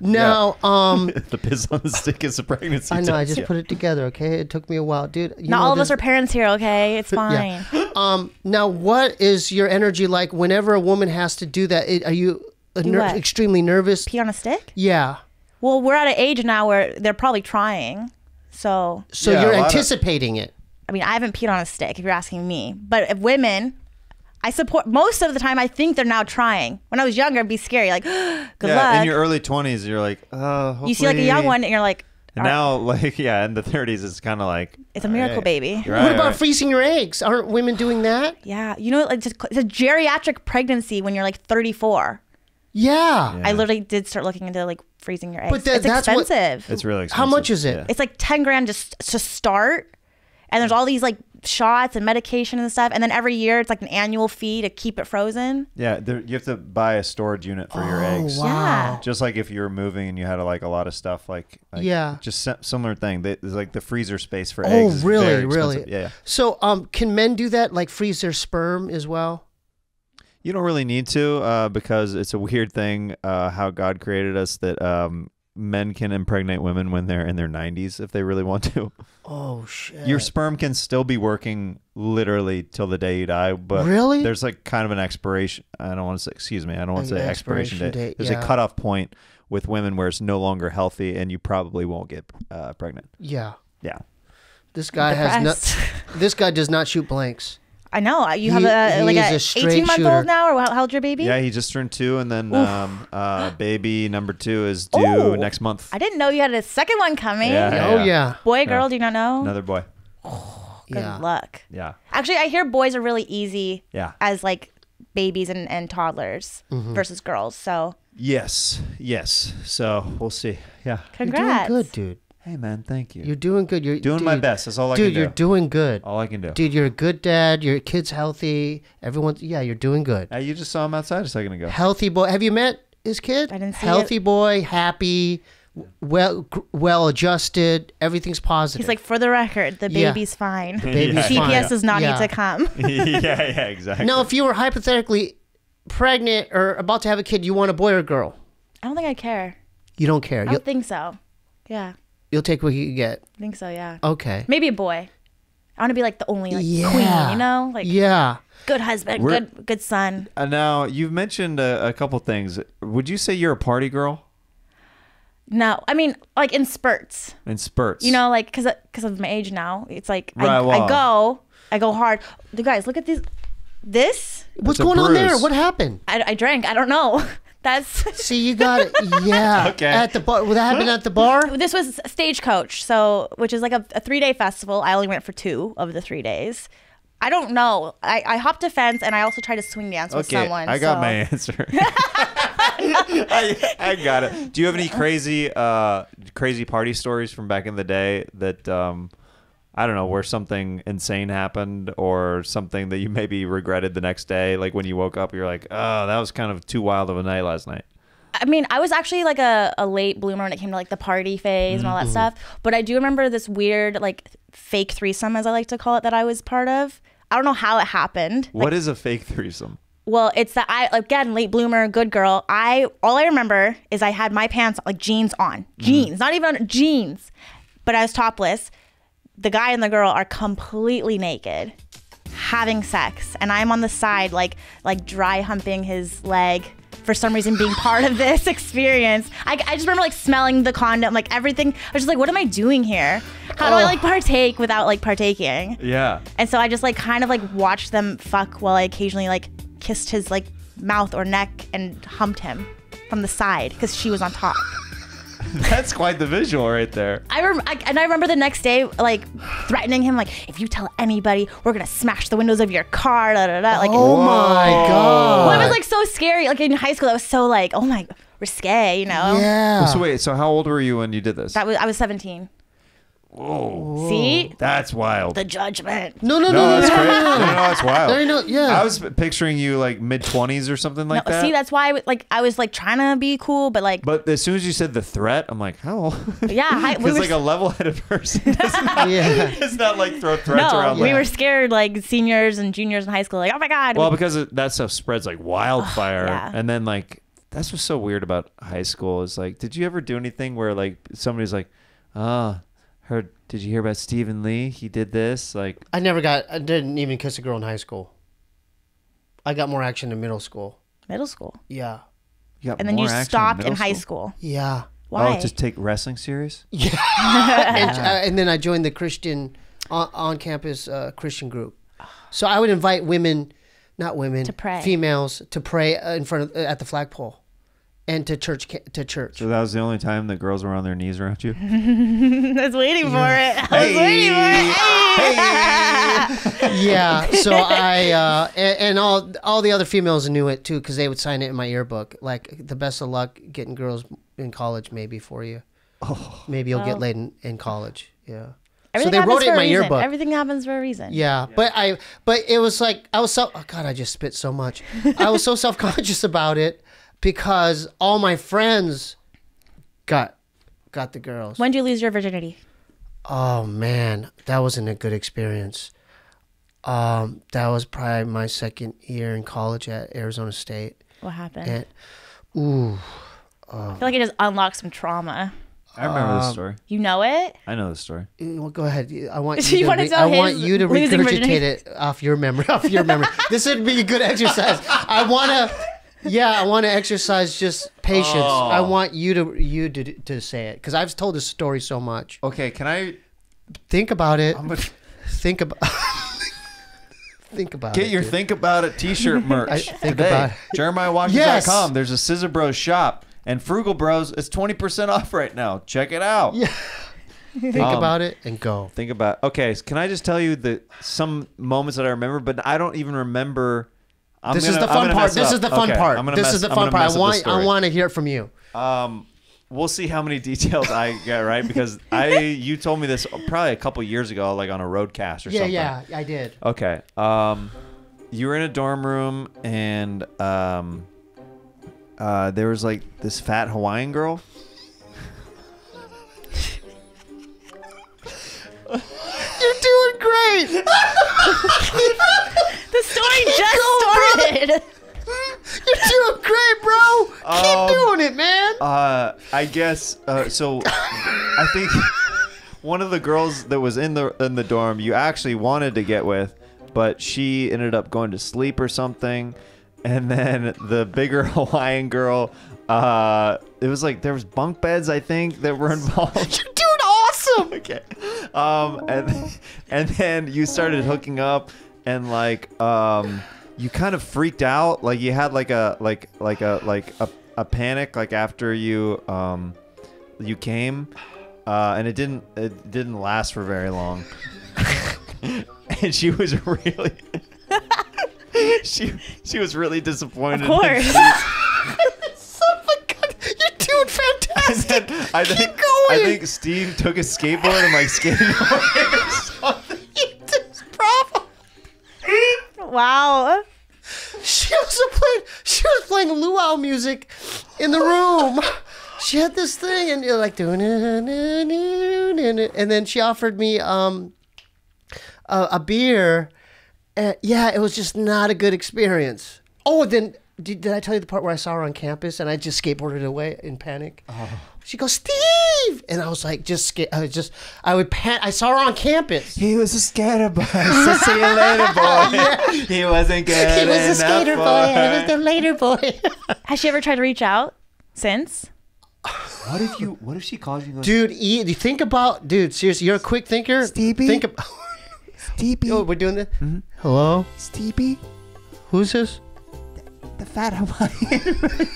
Now, yeah. um, the piss on the stick is a pregnancy I know. Test. I just yeah. put it together. Okay. It took me a while, dude. You Not know all this. Of us are parents here. Okay. It's fine. Yeah. Um, now, what is your energy like whenever a woman has to do that? It, are you... Ner what? Extremely nervous. Pee on a stick? Yeah. Well, we're at an age now where they're probably trying. So So yeah, you're anticipating it. I mean, I haven't peed on a stick, if you're asking me. But if women, I support, most of the time, I think they're now trying. When I was younger, it'd be scary. Like, good yeah, luck. In your early twenties, you're like, oh, hopefully. You see like a young one, and you're like. And now, like, yeah, in the thirties, it's kind of like. It's a miracle, right, baby. Right, what about right. freezing your eggs? Aren't women doing that? Yeah. You know, like just, it's a geriatric pregnancy when you're like thirty-four. Yeah. yeah, I literally did start looking into like freezing your eggs. But that, it's that's expensive. What, it's really expensive. How much is it? Yeah. It's like ten grand just to start, and there's all these like shots and medication and stuff. And then every year it's like an annual fee to keep it frozen. Yeah, there, you have to buy a storage unit for oh, your eggs. Wow. Yeah. Just like if you were moving and you had like a lot of stuff, like, like yeah, just similar thing. There's like the freezer space for oh, eggs. Oh, really, really? Yeah, yeah. So, um, can men do that? Like freeze their sperm as well? You don't really need to uh, because it's a weird thing uh, how God created us that um, men can impregnate women when they're in their nineties if they really want to. Oh, shit. Your sperm can still be working literally till the day you die. But really? There's like kind of an expiration. I don't want to say, excuse me, I don't want to say expiration, expiration date. date. There's yeah. a cutoff point with women where it's no longer healthy and you probably won't get uh, pregnant. Yeah. Yeah. This guy has no, this guy does not shoot blanks. I know. You he, have a like an eighteen month old now, or how old's your baby? Yeah, he just turned two, and then um, uh, baby number two is due Ooh. next month. I didn't know you had a second one coming. Yeah, yeah, oh, yeah. yeah. Boy, girl, yeah. do you not know? Another boy. Oh, good yeah. luck. Yeah. Actually, I hear boys are really easy yeah. as like babies and, and toddlers mm-hmm. versus girls, so. Yes, yes. So we'll see. Yeah. Congrats. You're doing good, dude. Hey man, thank you. You're doing good. You're doing dude, my best. That's all I dude, can do. Dude, you're doing good. All I can do. Dude, you're a good dad. Your kid's healthy. Everyone's yeah, you're doing good. Uh, you just saw him outside a second ago. Healthy boy. Have you met his kid? I didn't see Healthy it. boy, happy, well, well adjusted. Everything's positive. He's like, for the record, the yeah. baby's fine. The baby's yeah. fine. C P S does not yeah. need to come. yeah, yeah, exactly. Now, if you were hypothetically pregnant or about to have a kid, you want a boy or a girl? I don't think I care. You don't care. I don't You'll think so. Yeah. You'll take what you can get. I think so, yeah. Okay. Maybe a boy. I want to be like the only like, yeah. queen, you know? Like, yeah. Good husband, We're, good good son. Uh, now, you've mentioned a, a couple things. Would you say you're a party girl? No. I mean, like in spurts. In spurts. You know, like because because of my age now. It's like right, I, well. I go, I go hard. You guys, look at these. This? What's going bruise. on there? What happened? I, I drank. I don't know. That's See, you got it. Yeah. Okay. At the bar. Well, that happened at the bar? This was Stagecoach, so which is like a, a three-day festival. I only went for two of the three days. I don't know. I, I hopped a fence, and I also tried to swing dance okay, with someone. I got so. my answer. I, I got it. Do you have any crazy uh, crazy party stories from back in the day that, um, I don't know, where something insane happened or something that you maybe regretted the next day? Like when you woke up, you're like, oh, that was kind of too wild of a night last night. I mean, I was actually like a, a late bloomer when it came to like the party phase mm-hmm. and all that stuff. But I do remember this weird like fake threesome, as I like to call it, that I was part of. I don't know how it happened. What like, is a fake threesome? Well, it's that I, again, late bloomer, good girl. I All I remember is I had my pants, like jeans on. Jeans, mm-hmm. not even on, jeans. But I was topless. The guy and the girl are completely naked, having sex, and I'm on the side, like like dry humping his leg for some reason being part of this experience. I, I just remember like smelling the condom, like everything. I was just like, what am I doing here? How do oh. I like partake without like partaking? Yeah. And so I just like kind of like watched them fuck while I occasionally like kissed his like mouth or neck and humped him from the side because she was on top. That's quite the visual right there. I, rem I And I remember the next day, like, threatening him, like, if you tell anybody, we're going to smash the windows of your car, da, da, da. Like, oh, my God. Well, it was, like, so scary. Like, in high school, that was so, like, oh, my, risque, you know? Yeah. So, wait, so how old were you when you did this? That was I was seventeen. Whoa. See? That's wild. The judgment. No, no, no. No, that's no, crazy. No, no, no. No, that's wild. There you know, yeah. I was picturing you like mid twenties or something like no, that. See, that's why I was like, I was like trying to be cool, but like. But as soon as you said the threat, I'm like, how? Yeah. Because we like a level-headed person. It's not, yeah. It's not like throw threats no, around. We yeah. were scared like seniors and juniors in high school. Like, oh my God. Well, we because it, that stuff spreads like wildfire. Oh, yeah. And then like, that's what's so weird about high school is like, did you ever do anything where like somebody's like, ah. Oh, heard, did you hear about Stephen Lee? He did this. Like I never got, I didn't even kiss a girl in high school. I got more action in middle school. Middle school? Yeah. You got and then you stopped in, in high school? Yeah. Why? Oh, just take wrestling serious? Yeah. and, uh, and then I joined the Christian, on, on campus uh, Christian group. So I would invite women, not women, to pray. Females to pray in front of, uh, at the flagpole. And to church, to church. So that was the only time the girls were on their knees around you? I was waiting yeah. for it. I hey. was waiting for it. Hey. Hey. Yeah, so I, uh, and, and all all the other females knew it too because they would sign it in my yearbook. Like, the best of luck getting girls in college maybe for you. Oh. Maybe you'll oh. get laid in, in college, yeah. Everything so they wrote it in my reason. yearbook. Everything happens for a reason. Yeah, yeah, but I, but it was like, I was so, oh God, I just spit so much. I was so self-conscious about it. Because all my friends got got the girls. When did you lose your virginity? Oh man, that wasn't a good experience. Um, that was probably my second year in college at Arizona State. What happened? And, ooh, um, I feel like it just unlocked some trauma. I remember um, the story. You know it? I know the story. Well, go ahead. I want you, you to, want to I want you to regurgitate virginity? it off your memory. Off your memory. This would be a good exercise. I want to. Yeah, I want to exercise just patience. Oh. I want you to you to to say it because I've told this story so much. Okay, can I think about it? I'm gonna... Think about. Think about. Get it, your dude. Think about it T-shirt merch I, think today. About it. Jeremiah Watkins dot com. Yes. There's a Scissor Bros shop and Frugal Bros. It's twenty percent off right now. Check it out. Yeah. Think um, about it and go. Think about. Okay, can I just tell you the some moments that I remember, but I don't even remember. I'm this, gonna, is I'm gonna this is the fun okay, part. Mess, this is the fun part. This is the fun part. I want. I want to hear it from you. Um, we'll see how many details I get right because I. You told me this probably a couple years ago, like on a roadcast or yeah, something. Yeah, yeah, I did. Okay. Um, you were in a dorm room and um, uh, there was like this fat Hawaiian girl. You're doing great. The story Keep just going, started. Bro. You're doing great, bro. Keep um, doing it, man. Uh, I guess uh, so. I think one of the girls that was in the in the dorm you actually wanted to get with, but she ended up going to sleep or something. And then the bigger Hawaiian girl. Uh, it was like there was bunk beds, I think, that were involved. You're doing awesome. Okay. Um, and and then you started hooking up. And like, um, you kind of freaked out. Like you had like a like like a like a, a panic. Like after you um, you came, uh, and it didn't it didn't last for very long. And she was really she she was really disappointed. Of course. You're doing fantastic. And then, I Keep think, going. I think Steve took his skateboard and like skated away or something. Wow. She was playing she was playing luau music in the room. She had this thing and you're like doing it, and then she offered me um a, a beer. And yeah, it was just not a good experience. Oh, then did, did I tell you the part where I saw her on campus and I just skateboarded away in panic? Oh. She goes, Steve, and I was like, just scared. I was just, I would pat. I saw her on campus. He was a skater boy. So see you later, boy. Yeah. He wasn't good. He was a skater boy. I was the later boy. Has she ever tried to reach out since? What if you? What if she calls you? Like, dude, you think about, dude. Seriously, you're a quick thinker. Stevie, think about. Stevie, oh, we're doing this. Mm-hmm. Hello, Stevie. Who's this? The, the fat Hawaiian.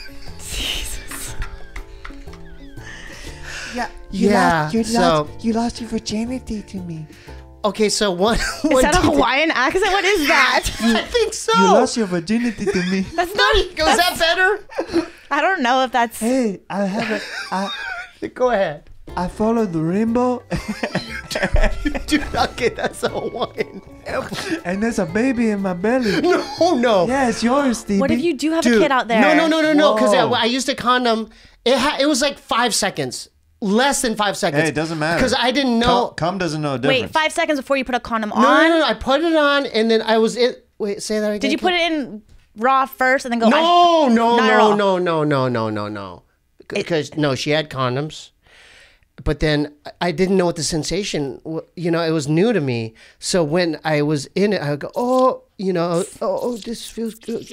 Yeah, you yeah. Lost, you, so, lost, you lost your virginity to me. Okay, so what? what is that a Hawaiian th accent? What is that? You, I think so. You lost your virginity to me. That's not. Is that better? I don't know if that's. Hey, I have a. I, Go ahead. I followed the rainbow. Dude, okay, that's a Hawaiian. And there's a baby in my belly. No, no. Yeah, it's yours, Stevie. What if you do have Dude, a kid out there? No, no, no, no, no. Because I, I used a condom. It ha it was like five seconds. Less than five seconds. Hey, it doesn't matter. Because I didn't know. Cum, cum doesn't know a difference. Wait, five seconds before you put a condom no, on? No, no, no. I put it on and then I was... It, wait, say that again. Did you put it in raw first and then go... No, no, no, no, no, no, no, no, no. Because, no, she had condoms. But then I didn't know what the sensation... You know, it was new to me. So when I was in it, I would go, oh, you know, oh, oh this feels good.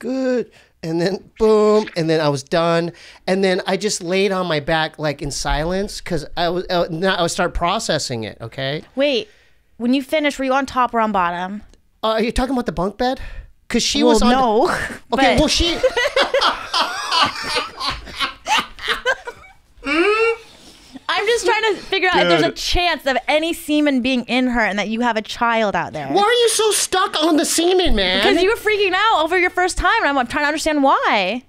Good. And then boom, and then I was done. And then I just laid on my back like in silence because I was I, now I would start processing it, okay? Wait, when you finished, were you on top or on bottom? Uh, are you talking about the bunk bed? Because she well, was on- no. The, okay, well she- I'm just trying to figure out Dude. if there's a chance of any semen being in her and that you have a child out there. Why are you so stuck on the semen, man? Because you were freaking out over your first time, and I'm, I'm trying to understand why.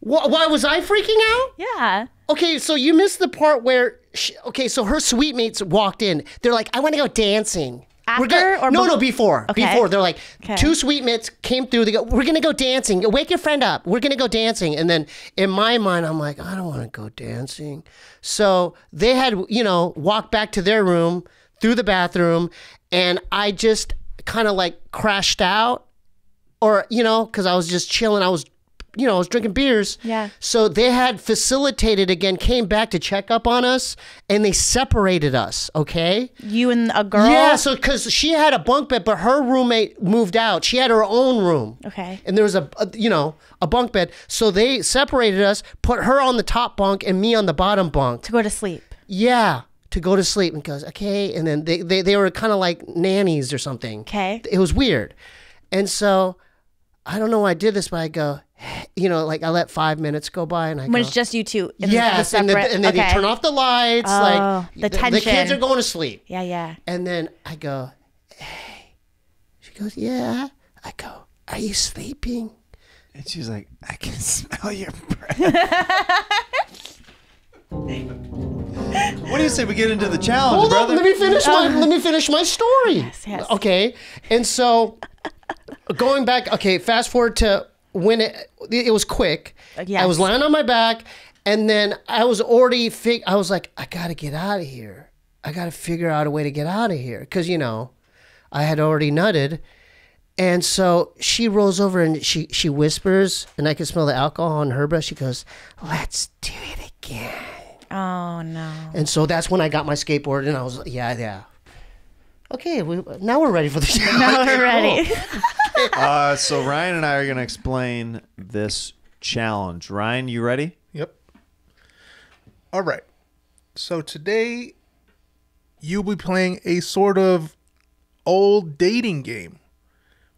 Why, why was I freaking out? Yeah. Okay, so you missed the part where, she, okay, so her suite mates walked in. They're like, I want to go dancing. After gonna, or no, no, before. Okay. Before. They're like, okay. Two sweet mitts came through. They go, we're going to go dancing. Wake your friend up. We're going to go dancing. And then in my mind, I'm like, I don't want to go dancing. So they had, you know, walked back to their room through the bathroom. And I just kind of like crashed out or, you know, because I was just chilling. I was, you know, I was drinking beers. Yeah. So they had facilitated again, came back to check up on us, and they separated us, okay? You and a girl? Yeah, so because she had a bunk bed, but her roommate moved out. She had her own room. Okay. And there was a, a you know, a bunk bed. So they separated us, put her on the top bunk and me on the bottom bunk. To go to sleep. Yeah, to go to sleep. And goes, okay. And then they, they, they were kind of like nannies or something. Okay. It was weird. And so... I don't know why I did this, but I go, you know, like I let five minutes go by and I when go. When it's just you two. And yes. The, the and, the, and then okay. you turn off the lights. Oh, like the, the tension. The kids are going to sleep. Yeah, yeah. And then I go, hey. She goes, yeah. I go, are you sleeping? And she's like, I can smell your breath. What do you say we get into the challenge, Hold brother? Hold on, let me finish my, um, let me finish my story. Yes, yes. Okay, and so... Going back, okay, fast forward to when it it was quick. Yes. I was lying on my back, and then I was already, fig I was like, I got to get out of here. I got to figure out a way to get out of here. Because, you know, I had already nutted. And so she rolls over and she, she whispers, and I can smell the alcohol on her breath. She goes, let's do it again. Oh, no. And so that's when I got my skateboard, and I was like, yeah, yeah. Okay, we, now we're ready for the show. Now we're ready. Cool. uh, so Ryan and I are going to explain this challenge. Ryan, you ready? Yep. All right. So today, you'll be playing a sort of old dating game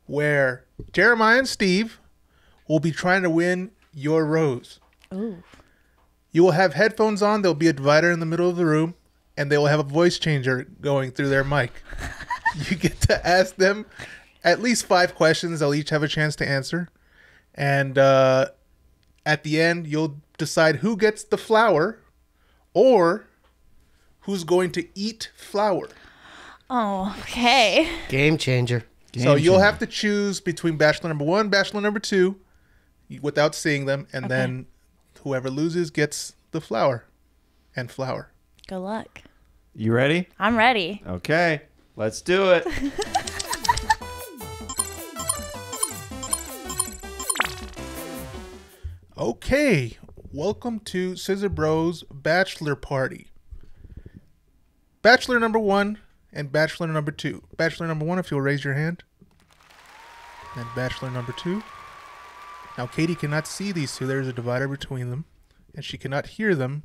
where Jeremiah and Steve will be trying to win your rose. Ooh. You will have headphones on. There'll be a divider in the middle of the room. And they will have a voice changer going through their mic. You get to ask them at least five questions. They'll each have a chance to answer. And uh, at the end, you'll decide who gets the flower or who's going to eat flour. Oh, okay. Game changer. Game so you'll changer. have to choose between Bachelor number one, Bachelor number two, without seeing them. And okay. then whoever loses gets the flower and flour. Good luck. You ready? I'm ready. Okay, let's do it. Okay, Welcome to Scissor Bros Bachelor Party. Bachelor number one and Bachelor number two. Bachelor number one, if you'll raise your hand. And Bachelor number two. Now Katie cannot see these two. There is a divider between them. And she cannot hear them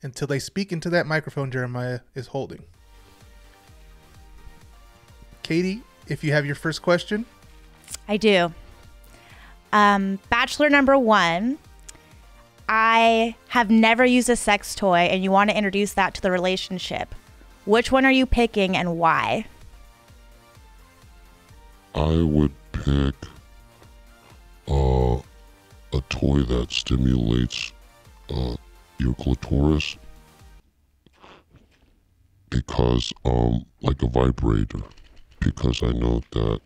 until they speak into that microphone Jeremiah is holding. Katie, if you have your first question. I do. Um, bachelor number one, I have never used a sex toy and you want to introduce that to the relationship. Which one are you picking and why? I would pick uh, a toy that stimulates uh, your clitoris, because um, like a vibrator, because I know that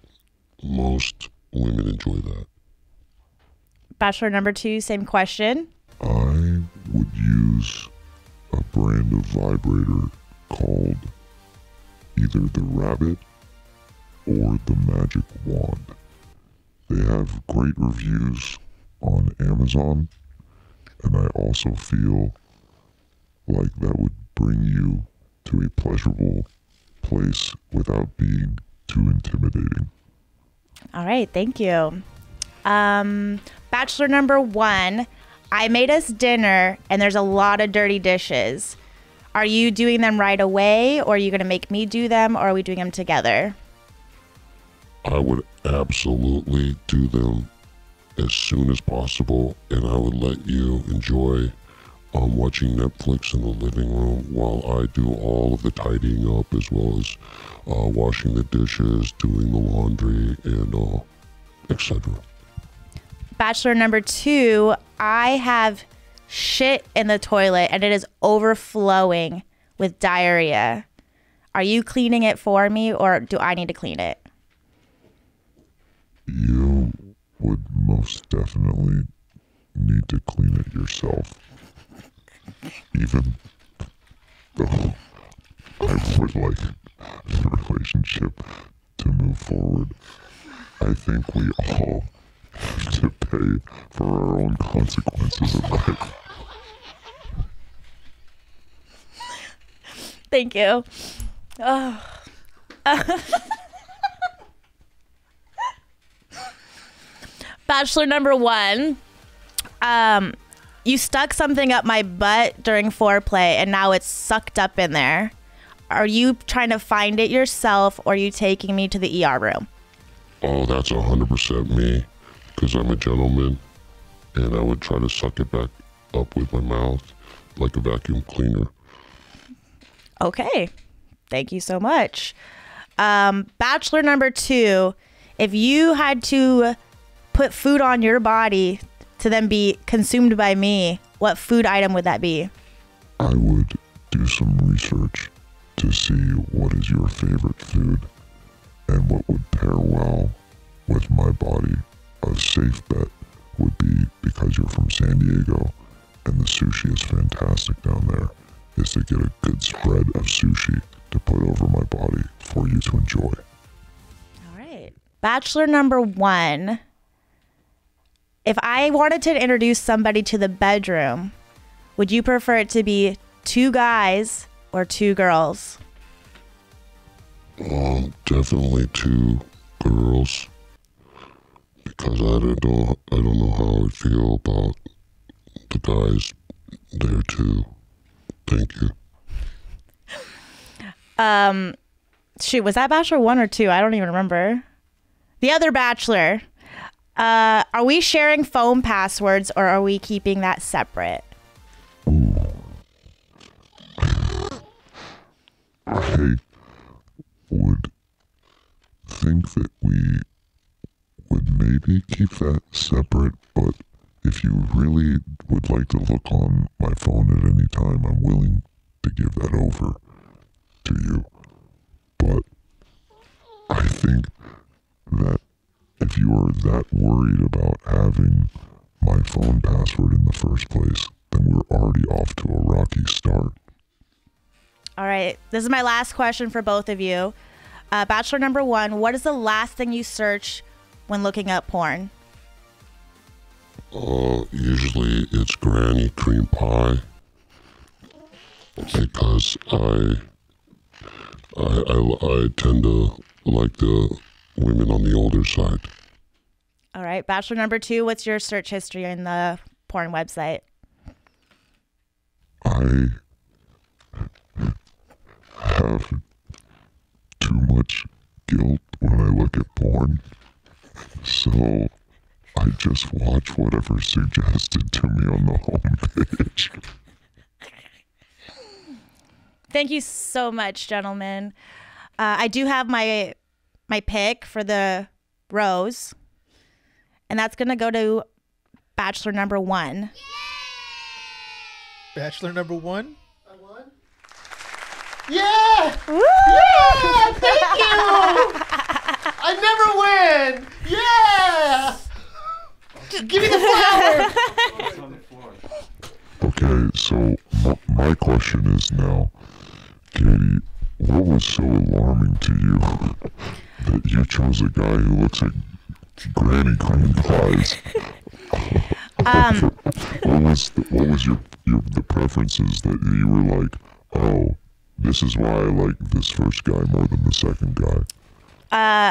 most women enjoy that. Bachelor number two, same question. I would use a brand of vibrator called either the Rabbit or the Magic Wand. They have great reviews on Amazon, and I also feel like that would bring you to a pleasurable place without being too intimidating. All right, thank you. Um, bachelor number one, I made us dinner and there's a lot of dirty dishes. Are you doing them right away, or are you going to make me do them, or are we doing them together? I would absolutely do them as soon as possible, and I would let you enjoy um, watching Netflix in the living room while I do all of the tidying up, as well as uh, washing the dishes, doing the laundry, and uh, et cetera. Bachelor number two, I have shit in the toilet and it is overflowing with diarrhea. Are you cleaning it for me, or do I need to clean it? You would most definitely need to clean it yourself. Even though I would like the relationship to move forward, I think we all have to pay for our own consequences in life. Thank you. Oh. Bachelor number one, um, you stuck something up my butt during foreplay and now it's sucked up in there. Are you trying to find it yourself, or are you taking me to the E R room? Oh, that's one hundred percent me, because I'm a gentleman and I would try to suck it back up with my mouth like a vacuum cleaner. Okay, thank you so much. Um, bachelor number two, if you had to put food on your body to then be consumed by me, what food item would that be? I would do some research to see what is your favorite food and what would pair well with my body. A safe bet would be, because you're from San Diego and the sushi is fantastic down there, is to get a good spread of sushi to put over my body for you to enjoy. All right. Bachelor number one, if I wanted to introduce somebody to the bedroom, would you prefer it to be two guys or two girls? Um, definitely two girls, because I don't know, I don't know how I feel about the guys there too. Thank you. Um, shoot, was that Bachelor one or two? I don't even remember. The other Bachelor. Uh, are we sharing phone passwords, or are we keeping that separate? I would think that we would maybe keep that separate, but if you really would like to look on my phone at any time, I'm willing to give that over to you. But I think that if you are that worried about having my phone password in the first place, then we're already off to a rocky start. All right. This is my last question for both of you. Uh, bachelor number one, what is the last thing you search when looking up porn? Uh, usually it's granny cream pie, because I, I, I, I tend to like the women on the older side. All right. Bachelor number two, what's your search history in the porn website? I have too much guilt when I look at porn, so I just watch whatever suggested to me on the homepage. Thank you so much, gentlemen. Uh, I do have my my pick for the rose, and that's going to go to Bachelor number one. Yay! Bachelor number one? I won? Yeah! Woo! Yeah! Thank you! I never win! Yeah! Just give me the flower! Okay, so my, my question is now, Katie, what was so alarming to you that you chose a guy who looks like granny cream pies? Um, what was the, what was your, your the preferences that you were like, oh, this is why I like this first guy more than the second guy?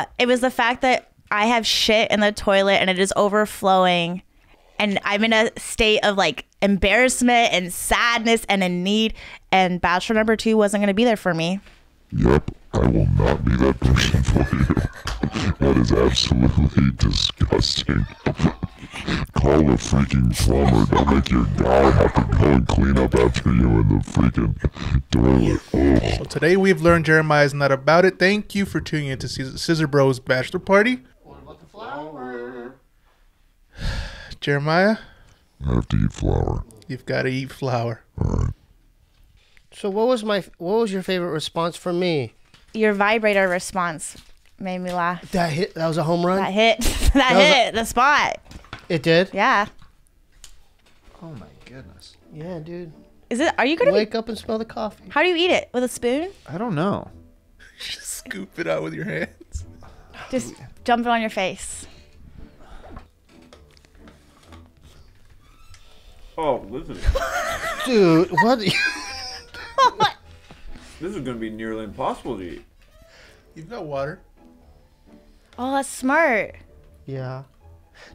Uh, it was the fact that I have shit in the toilet and it is overflowing, and I'm in a state of like embarrassment and sadness and in need. And Bachelor number two wasn't going to be there for me. Yep, I will not be that person for you. That is absolutely disgusting. Call a freaking plumber. Don't make your guy have to go and clean up after you in the freaking toilet. Oh. Well, today we've learned Jeremiah is not about it. Thank you for tuning in to Scissor Bros Bachelor Party. What about the flower? Jeremiah? I have to eat flour. You've got to eat flour. All right. So what was my what was your favorite response from me? Your vibrator response made me laugh. That hit. That was a home run. That hit. that, that hit a, the spot. It did? Yeah. Oh my goodness. Yeah, dude. Is it? Are you gonna wake be, up and smell the coffee? How do you eat it? With a spoon? I don't know. Just scoop it out with your hands. Just jump it on your face. Oh, listen, dude, what? This is gonna be nearly impossible to eat. You've got water. Oh, that's smart. Yeah.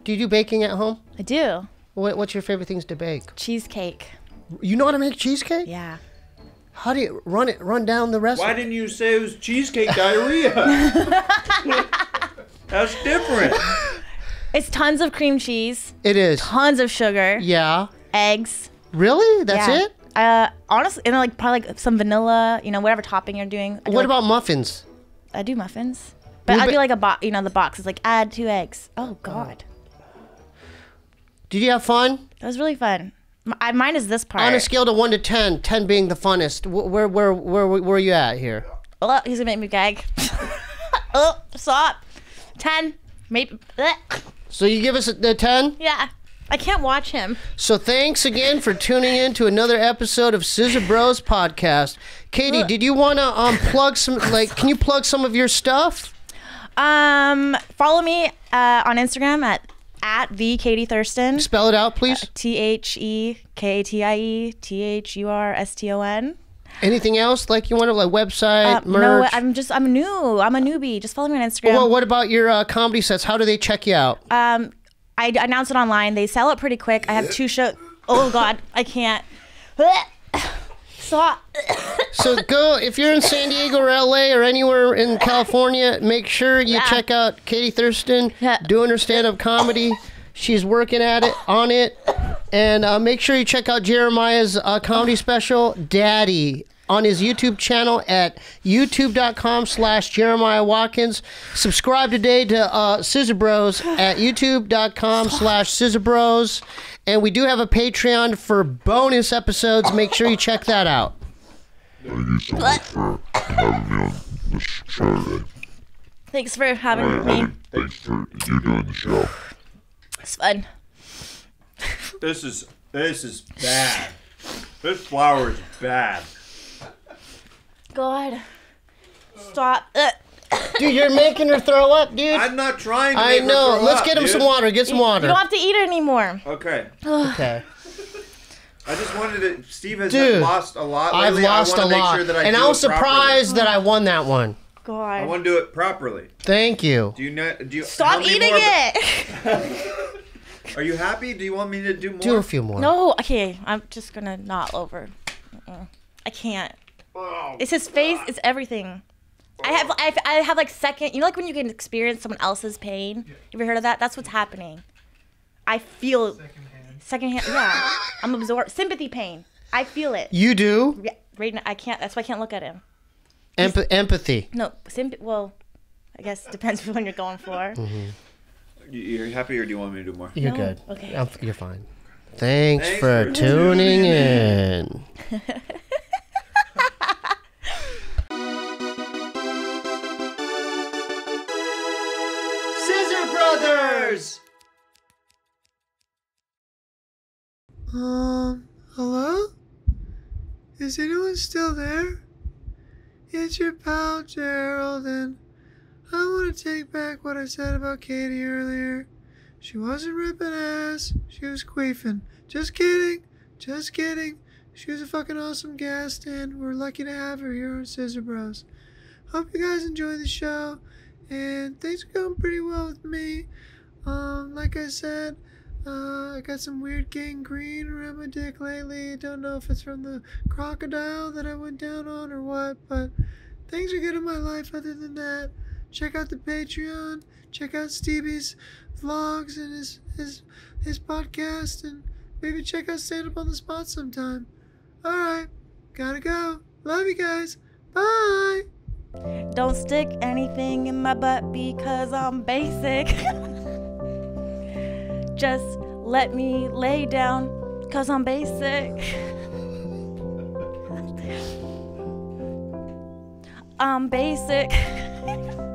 Do you do baking at home? I do. What, what's your favorite things to bake? Cheesecake. You know how to make cheesecake? Yeah. How do you run it? Run down the recipe. Why didn't you say it was cheesecake diarrhea? That's different. It's tons of cream cheese. It is. Tons of sugar. Yeah. Eggs. Really? That's yeah. it? Uh, honestly, and like probably like some vanilla, you know, whatever topping you're doing. What like, about muffins? I do muffins. But I'd be like a box, you know, the box is like, add two eggs. Oh, God. Did you have fun? That was really fun. I, mine is this part. On a scale to one to ten, ten being the funnest, where where, where, where were you at here? Oh, he's going to make me gag. Oh, stop. ten. Maybe. So you give us the ten? Yeah. I can't watch him. So thanks again for tuning in to another episode of Scissor Bros Podcast. Katie, did you want to um, plug some, like, can you plug some of your stuff? Um, follow me uh, on Instagram at at the Katie Thurston. Spell it out, please. Uh, T H E K A T I E T H U R S T O N. Anything else? Like you want to like website, uh, merch? No, I'm just I'm new. I'm a newbie. Just follow me on Instagram. Well, what about your uh, comedy sets? How do they check you out? Um, I announce it online. They sell it pretty quick. I have two shows. Oh God, I can't. So, so go, if you're in San Diego or L A or anywhere in California, make sure you yeah. check out Katie Thurston yeah. doing her stand-up comedy. She's working at it, on it. And uh, make sure you check out Jeremiah's uh, comedy special, Daddy, on his YouTube channel at youtube.com slash Jeremiah Watkins. Subscribe today to uh, Scissor Bros at youtube.com slash Scissor Bros. And we do have a Patreon for bonus episodes. Make sure you check that out. Thank you so much for having me on the show. Thanks for having All right, me. Honey, thanks for you doing the show. It's fun. This is, this is bad. This flower is bad. God. Stop. Dude, you're making her throw up, dude. I'm not trying to I make know. her throw Let's up, get him dude. some water. Get some water. You don't have to eat it anymore. Okay. okay. I just wanted to... Steve has dude, lost a lot lately. I've lost I a make lot. Sure that I and I was surprised properly. that I won that one. God. I want to do it properly. Thank you. Do you not... Do you, Stop eating it! Are you happy? Do you want me to do more? Do a few more. No, okay. I'm just going to not over. Mm-mm. I can't. Oh, it's his face. God. It's everything. I have, I have I have like second, you know, like when you can experience someone else's pain? Yeah. Have you heard of that? That's what's happening. I feel secondhand. Secondhand, yeah. I'm absorbed. Sympathy pain. I feel it. You do? Yeah, right now. I can't, that's why I can't look at him. Emp He's, empathy. No, sympathy, well, I guess it depends on you're going for. Mm-hmm. You're happy or do you want me to do more? You're no. good. Okay. I'm, you're fine. Thanks, Thanks for, for tuning in. in. Um, hello? Is anyone still there? It's your pal Gerald, and I want to take back what I said about Katie earlier. She wasn't ripping ass, she was queefing. Just kidding, just kidding. She was a fucking awesome guest, and we're lucky to have her here on Scissor Bros. Hope you guys enjoy the show, and things are going pretty well with me. Um, like I said, uh, I got some weird gangrene around my dick lately. I don't know if it's from the crocodile that I went down on or what, but things are good in my life other than that. Check out the Patreon, check out Stevie's vlogs and his, his, his podcast, and maybe check out Stand Up on the Spot sometime. Alright, gotta go. Love you guys. Bye! Don't stick anything in my butt because I'm basic. Just let me lay down because I'm basic. I'm basic.